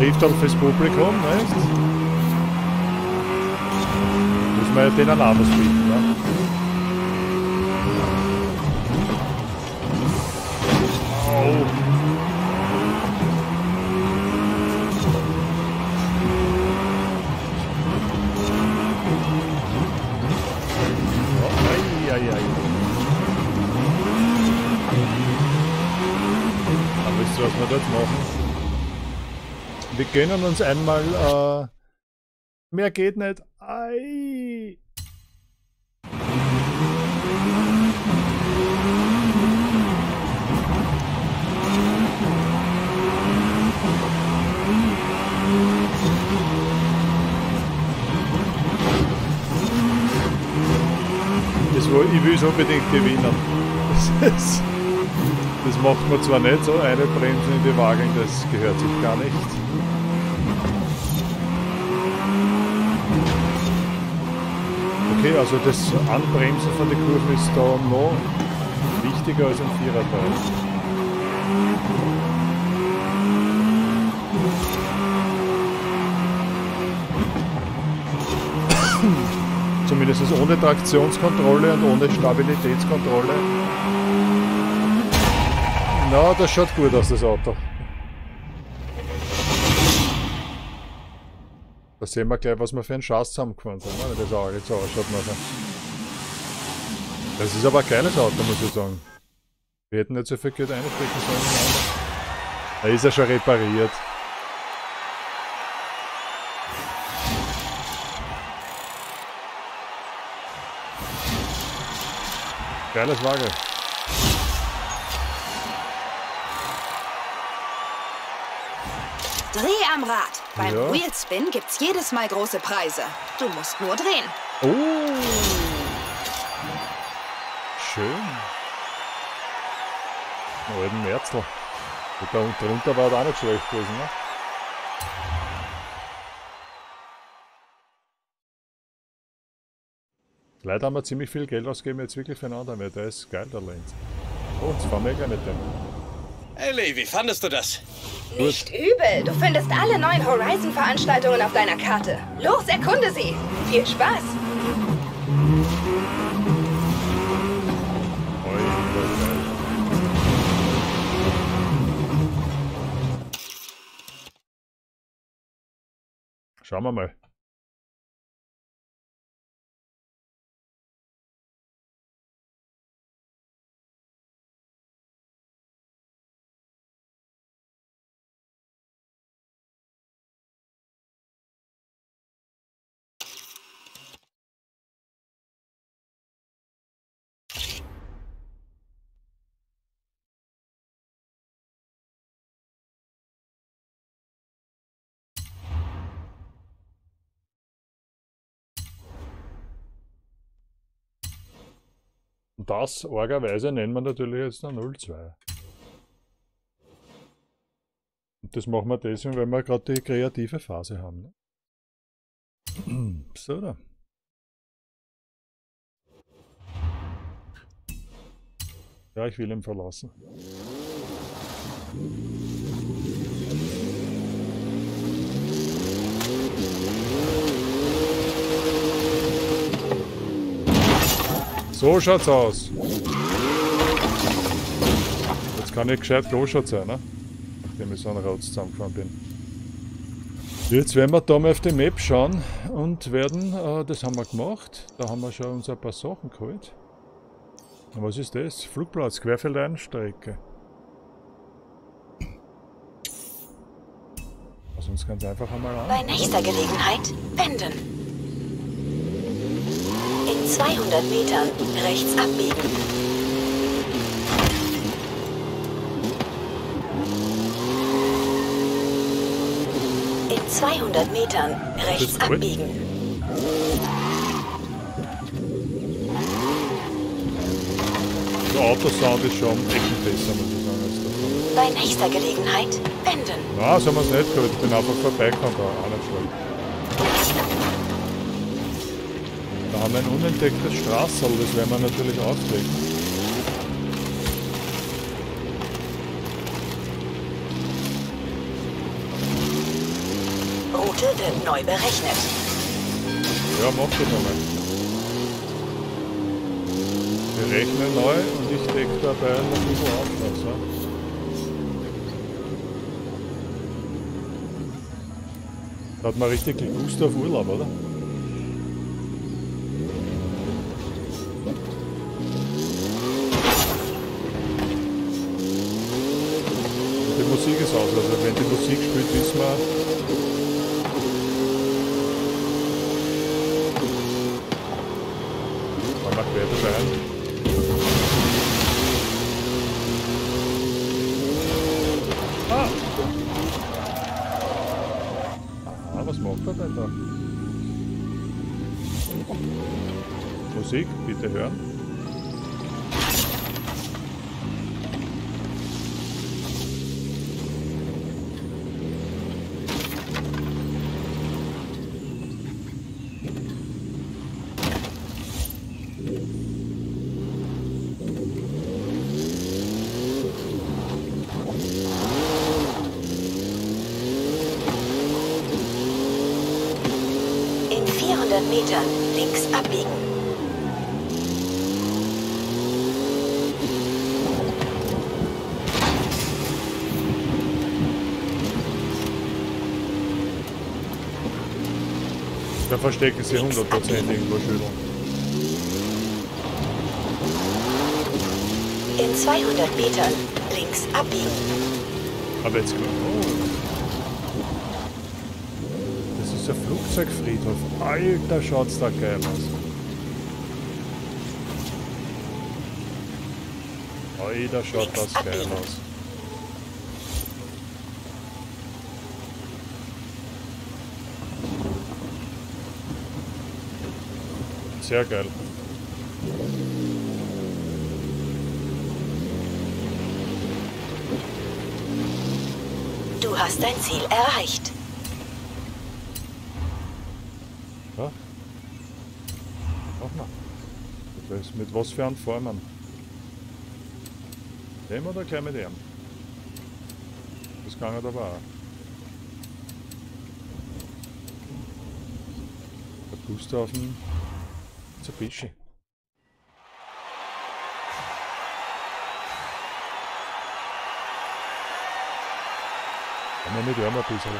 Richtung fürs Publikum, weißt du? Müssen wir denen anders bieten, ne? Oh. Oh, ei, ei, ei. Aber wisst ihr, was wir dort machen? Wir gönnen uns einmal, mehr geht nicht. Ei. Ich will es unbedingt gewinnen. Das macht man zwar nicht so, eine Bremse in die Wagen, das gehört sich gar nicht. Okay, also das Anbremsen von der Kurve ist da noch wichtiger als ein Viererteil. Zumindest ohne Traktionskontrolle und ohne Stabilitätskontrolle. Na, das schaut gut aus, das Auto. Da sehen wir gleich, was wir für einen Schatz zusammengefahren sind, wenn das auch jetzt ausschaut. Das ist aber ein kleines Auto, muss ich sagen. Wir hätten nicht so viel Geld einstecken sollen. Da ist er schon repariert. Geiles Wagen. Dreh am Rad. Beim ja. Wheelspin gibt's jedes Mal große Preise. Du musst nur drehen. Oh. Schön. Alten Merzl. Da unten drunter war auch nicht schlecht gewesen, ne? Leider haben wir ziemlich viel Geld ausgegeben jetzt wirklich für einen anderen, weil der ist geil, der Lenz. Oh, das war mega mit dem. Ellie, wie fandest du das? Nicht übel. Du findest alle neuen Horizon-Veranstaltungen auf deiner Karte. Los, erkunde sie. Viel Spaß. Schauen wir mal. Und das, argerweise, nennt man natürlich jetzt eine 02. Und das machen wir deswegen, weil wir gerade die kreative Phase haben. So, da. Ja, ich will ihn verlassen. So schaut's aus. Jetzt kann ich gescheit Kloschert sein, ne? Nachdem ich so einen Rotz zusammengefahren bin. Jetzt werden wir da mal auf die Map schauen und werden, das haben wir gemacht, da haben wir schon uns ein paar Sachen geholt. Was ist das? Flugplatz, Querfeldeinstrecke. Lass uns ganz einfach einmal an. Bei nächster Gelegenheit wenden. In 200 Metern rechts abbiegen. In 200 Metern rechts abbiegen. Der Autosound ist schon echt besser, muss ich sagen, als davon. Bei nächster Gelegenheit wenden. Na, so haben wir es nicht gehört. Ich bin einfach vorbeigekommen, aber auch nicht schlecht. Da haben wir ein unentdecktes Straßerl, das werden wir natürlich aufdecken. Route wird neu berechnet. Ja, macht das nochmal. Ich rechne neu und ich decke dabei noch ein bisschen auf. Da hat man richtig Lust auf Urlaub, oder? Und die Musik ist aus, also wenn die Musik spielt, wissen wir. Musik, bitte hören. In 400 Metern links abbiegen. Da versteckt sich 100% irgendwo Schüler. In 200 Metern links abbiegen. Aber jetzt gut. Oh. Das ist der Flugzeugfriedhof. Alter, schaut's da geil aus. Alter, schaut das geil aus. Sehr geil. Du hast dein Ziel erreicht. Ja. Mach mal. Mit was für einem Formen? Dem oder gleich mit dem? Das kann ich aber auch. Der Booster auf dem Fische. Kann man nicht hören, ein bisschen.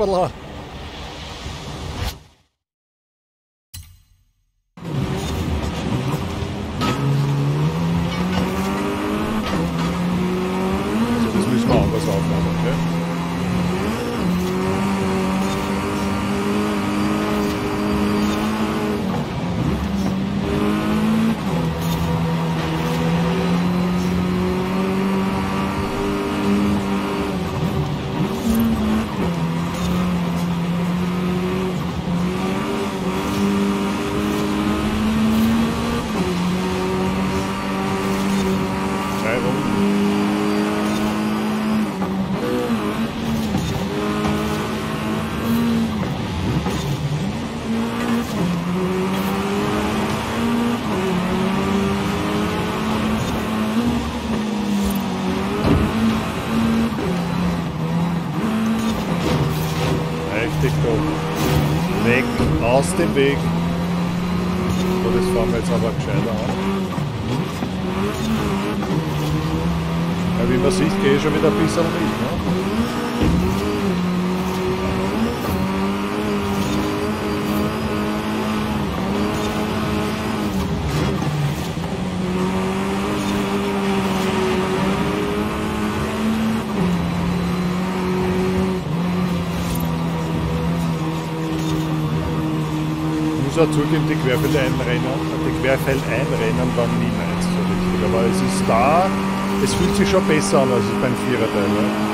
hoppala. Weg, aus dem Weg. So, das fahren wir jetzt aber gescheiter an. Ja, wie man sieht, gehe ich schon wieder ein bisschen zugeben, die Querfeld-Einrennen waren nie meins so richtig, aber es ist da, es fühlt sich schon besser an als beim Viererteil. Ne?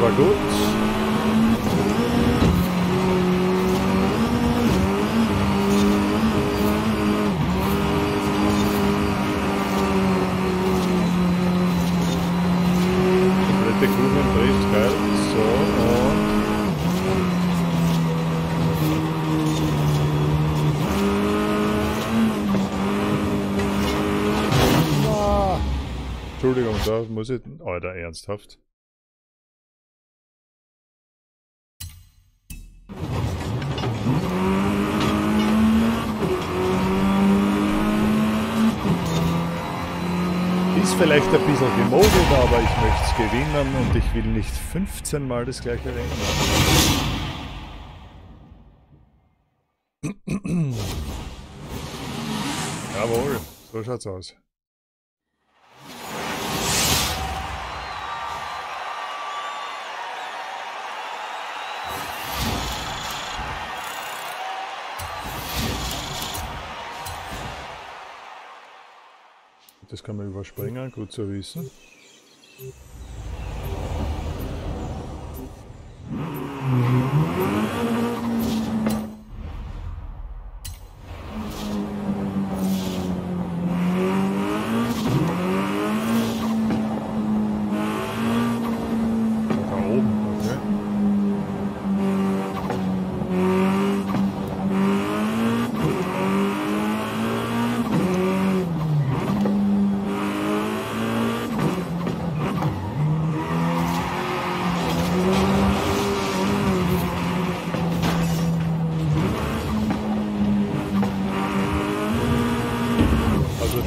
War gut. Komplette Kurven trifft, geil. So, und... Ah. Entschuldigung, da muss ich... Alter, ernsthaft. Vielleicht ein bisschen gemogelt, aber ich möchte es gewinnen und ich will nicht 15 Mal das gleiche Rennen. Jawohl, so schaut's aus. Das kann man überspringen, gut zu wissen.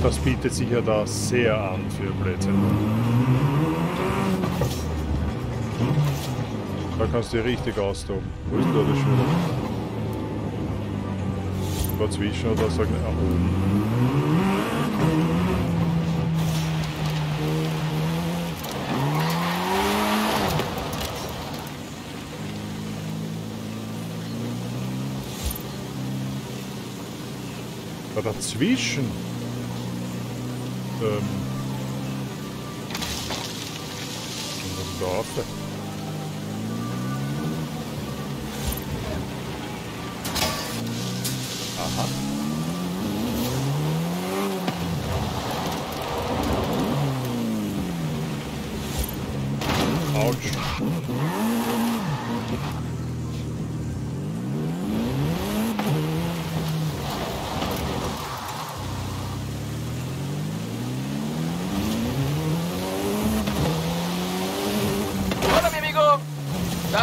Das bietet sich ja da sehr an für Blödsinn. Da kannst du richtig austoben. Wo ist da das Schwimmen? Dazwischen oder sag nicht nach oben. Da dazwischen? Aha. Autsch.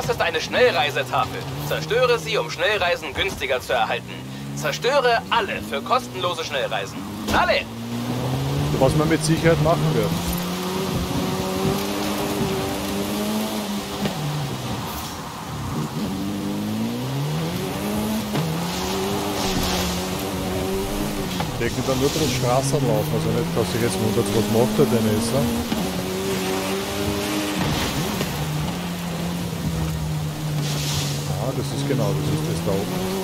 Das ist eine Schnellreisetafel. Zerstöre sie, um Schnellreisen günstiger zu erhalten. Zerstöre alle für kostenlose Schnellreisen. Alle! Was man mit Sicherheit machen wird. Ich denke da nur durch die Straße laufen, also nicht, dass ich jetzt wundert, was macht er denn jetzt? Ah, das ist genau, das ist das da oben.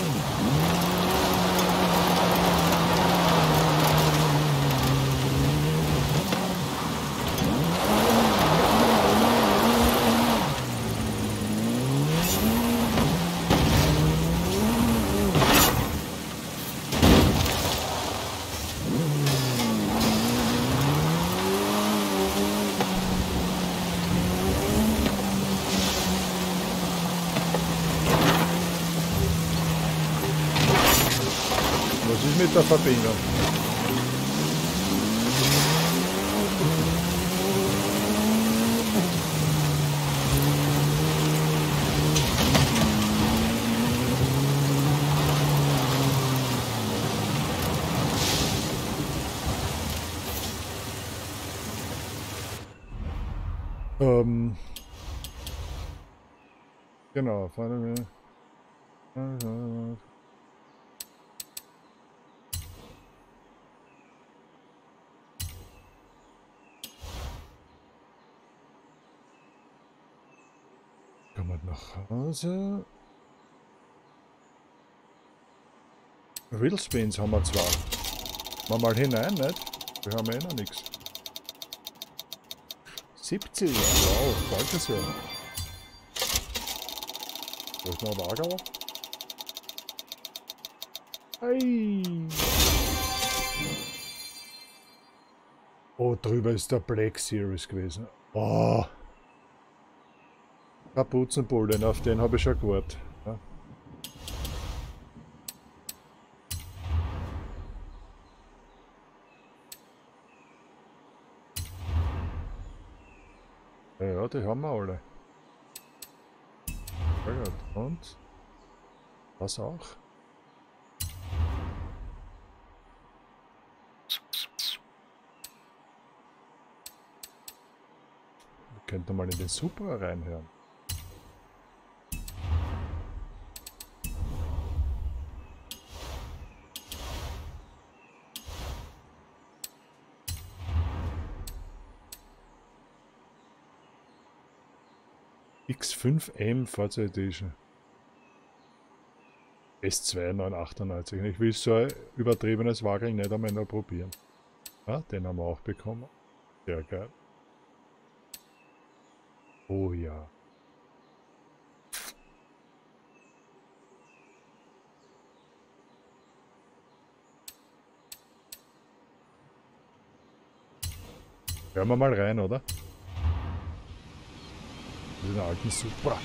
Mit der Verbindung. Genau, fahren wir. Nach Hause. Riddlespins haben wir zwar. Mal mal hinein, nicht? Wir haben ja noch nichts. 70, wow, bald Jahr. Wo ist noch Wager? Ei. Oh, drüber ist der Black Series gewesen. Oh. Kapuzenpullen, auf den habe ich schon gewartet. Ja. Ja, die haben wir alle. Und? Was auch? Wir könnten mal in den Supra reinhören. X5M Fahrzeug Edition S2998. Ich will so ein übertriebenes Wagen nicht einmal noch probieren. Ja, den haben wir auch bekommen. Sehr geil. Oh ja. Hören wir mal rein, oder? Den alten Supra.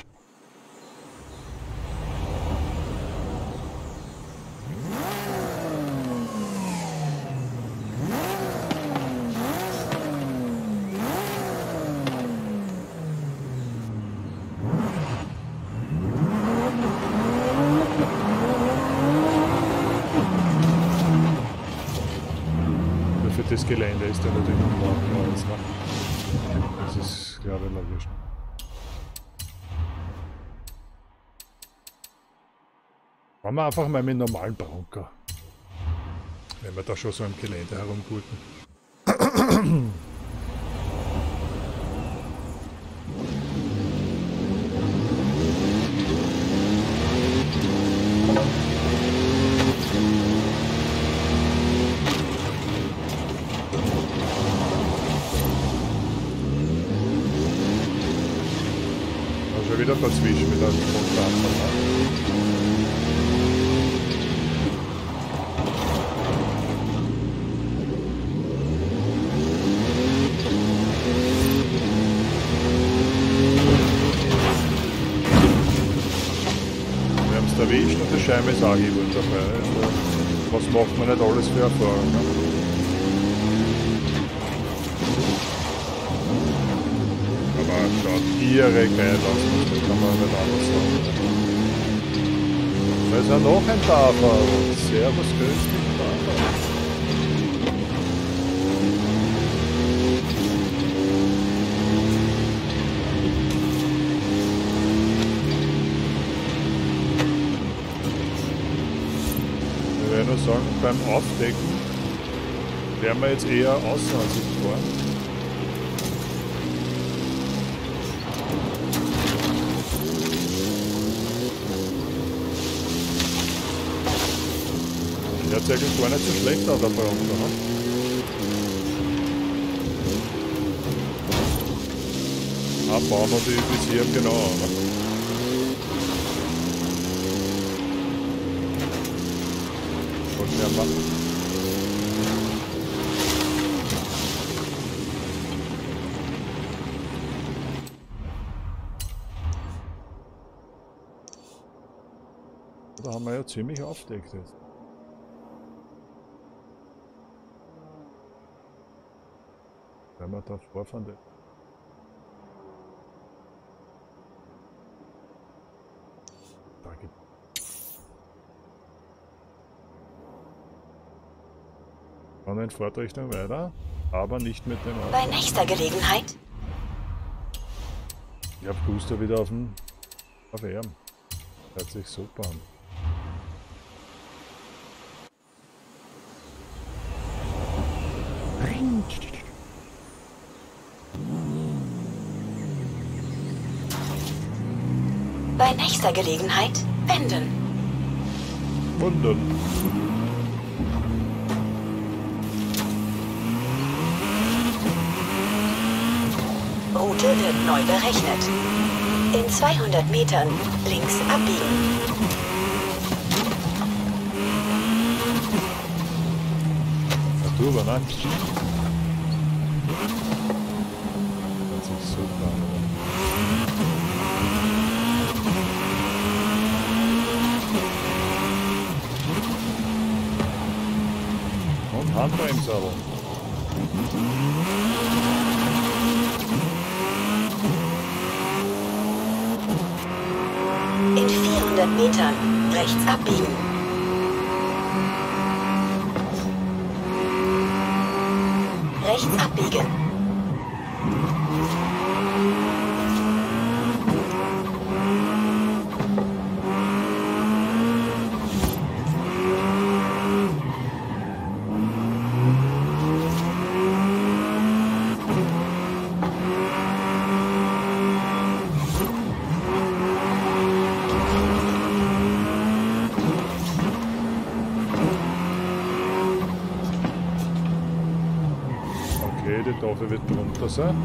Für das Gelände ist der natürlich unbrauchbar. Das ist, glaube ich, logisch. Fahren wir einfach mal mit normalen Bronco. Wenn wir da schon so im Gelände herumgurken. Also wieder dazwischen mit einem Motor. Scheinbar ist auch jemand dabei. Also, was macht man nicht alles für Erfahrungen? Aber schaut, direkt einlassen. Das kann man nicht anders sagen. Da ist ja noch ein Tafer. Servus, grüß dich, Tafer. Ich würde nur sagen, beim Aufdecken werden wir jetzt eher Außenansicht fahren. Der hat sich eigentlich gar nicht so schlecht aus, der Fahrer, oder? Abbauen wir die bis hier genau, oder? Mehr machen. Da haben wir ja ziemlich aufgedeckt jetzt. Wenn man da vorfahren will. In Fahrtrichtung weiter, aber nicht mit dem Auto. Bei nächster Gelegenheit. Ich hab Booster wieder auf Erden. Hört sich super an. Bei nächster Gelegenheit wenden. Wenden. Route wird neu berechnet. In 200 Metern links abbiegen. Ach du, übernein. Das ist super. Und Handbremse aber. In 400 Metern rechts abbiegen. Rechts abbiegen. Dafür wird drunter sein.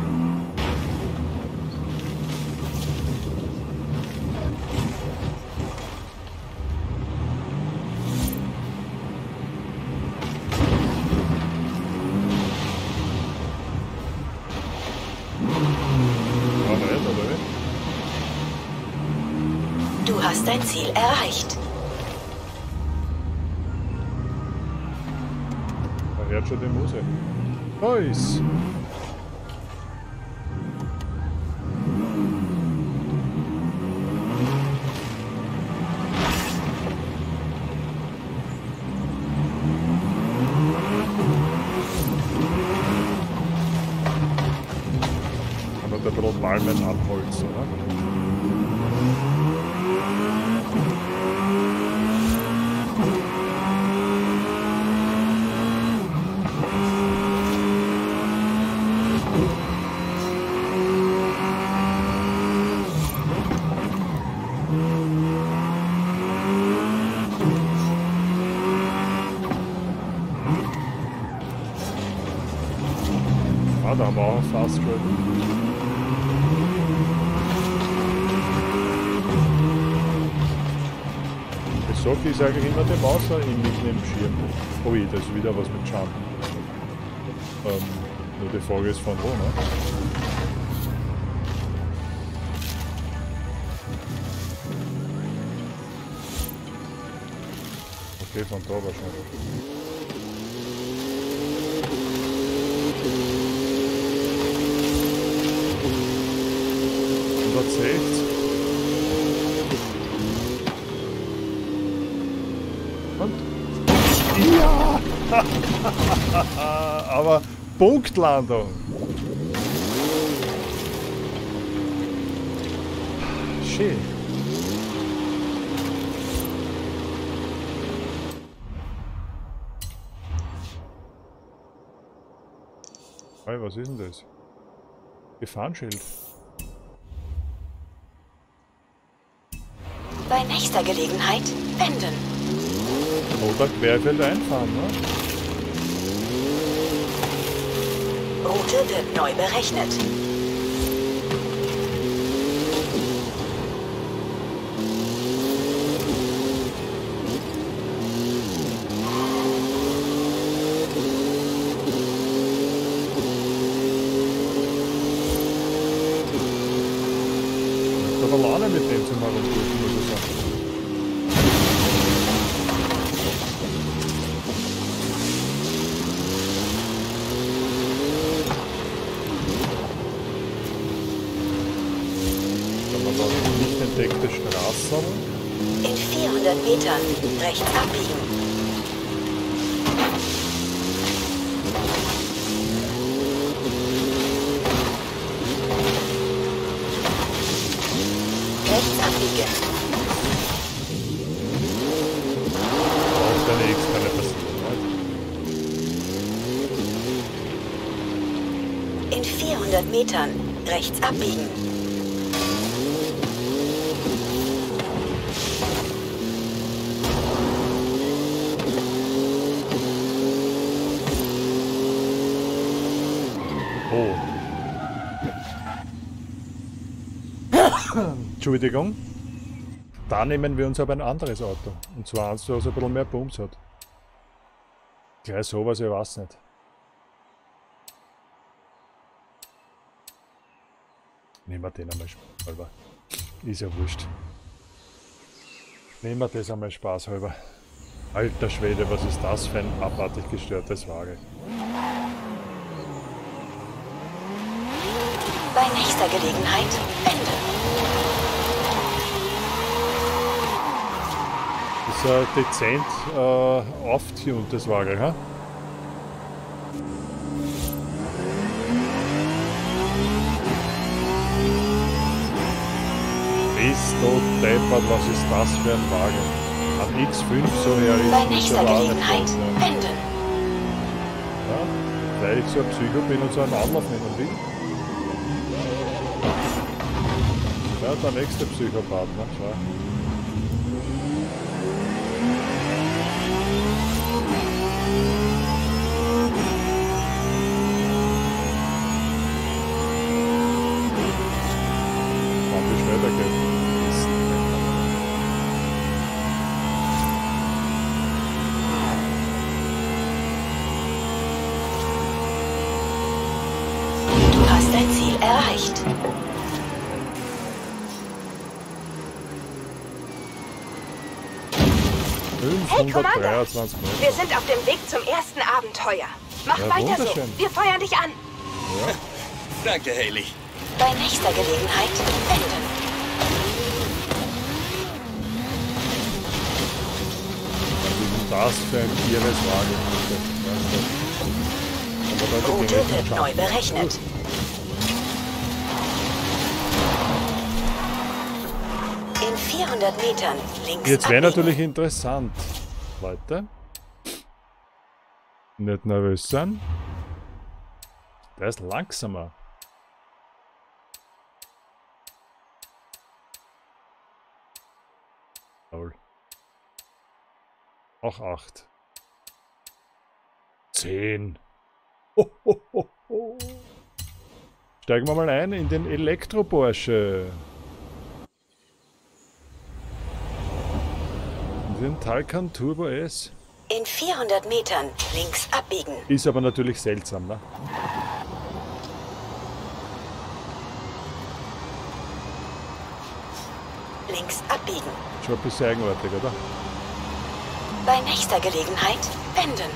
Du hast dein Ziel erreicht. Da hört schon die Musik. Nice! Kann man da bloß Palmen abholzen, oder? Fast Road. Ich sag, ich sage immer dem Wasser mitten im Schirm. Ui, das ist wieder was mit Jump. Nur die Frage ist von wo, ne? Okay, von da wahrscheinlich. links, rechts. Und? Ja! Aber Punktlandung. Schön. Hey, was ist denn das? Gefahrenschild. Bei nächster Gelegenheit wenden. Oder Querfeld einfahren, ne? Route wird neu berechnet. In 400 Metern rechts abbiegen. Rechts abbiegen. Auf der nächsten kann etwas passieren. In 400 Metern rechts abbiegen. Entschuldigung, da nehmen wir uns aber ein anderes Auto. Und zwar eins, das ein bisschen mehr Bums hat. Gleich sowas, ich weiß nicht. Nehmen wir den einmal spaßhalber. Ist ja wurscht. Nehmen wir das einmal spaßhalber. Alter Schwede, was ist das für ein abartig gestörtes Wagen? Bei nächster Gelegenheit Ende. Dezent auftuned das Wagen, ha? Bis tot deppert, was ist das für ein Wagen? An X5 so her ist schon lange nicht mehr. Ja, weil ich so ein Psycho bin und so einen Anlauf nehmen will. Ja, der nächste Psychopath, ne? Schau. Hey, Commander! Wir sind auf dem Weg zum ersten Abenteuer. Mach weiter so. Wir feuern dich an. Ja. Danke, Haley. Bei nächster Gelegenheit wenden. Das für ein viertes Wagen. Route wird neu berechnet. In 400 Metern links. Jetzt wäre natürlich interessant, Leute. Nicht nervös sein. Der ist langsamer. Toll. Auch 8. 10. Ho, ho, ho, ho. Steigen wir mal ein in den Elektro-Porsche. Den Talcan Turbo S. In 400 Metern links abbiegen. Ist aber natürlich seltsam, ne? Links abbiegen. Schon ein bisschen eigenartig, oder? Bei nächster Gelegenheit wenden.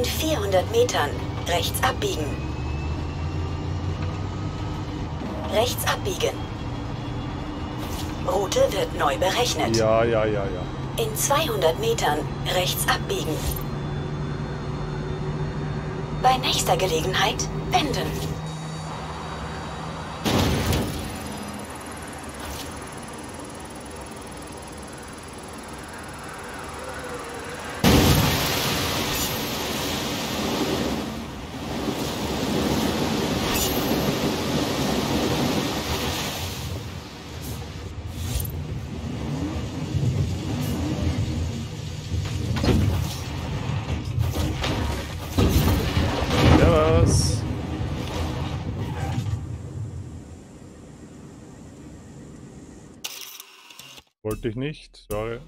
in 400 Metern rechts abbiegen. Rechts abbiegen. Route wird neu berechnet. Ja. In 200 Metern rechts abbiegen. Bei nächster Gelegenheit wenden. Wollte ich nicht, sorry.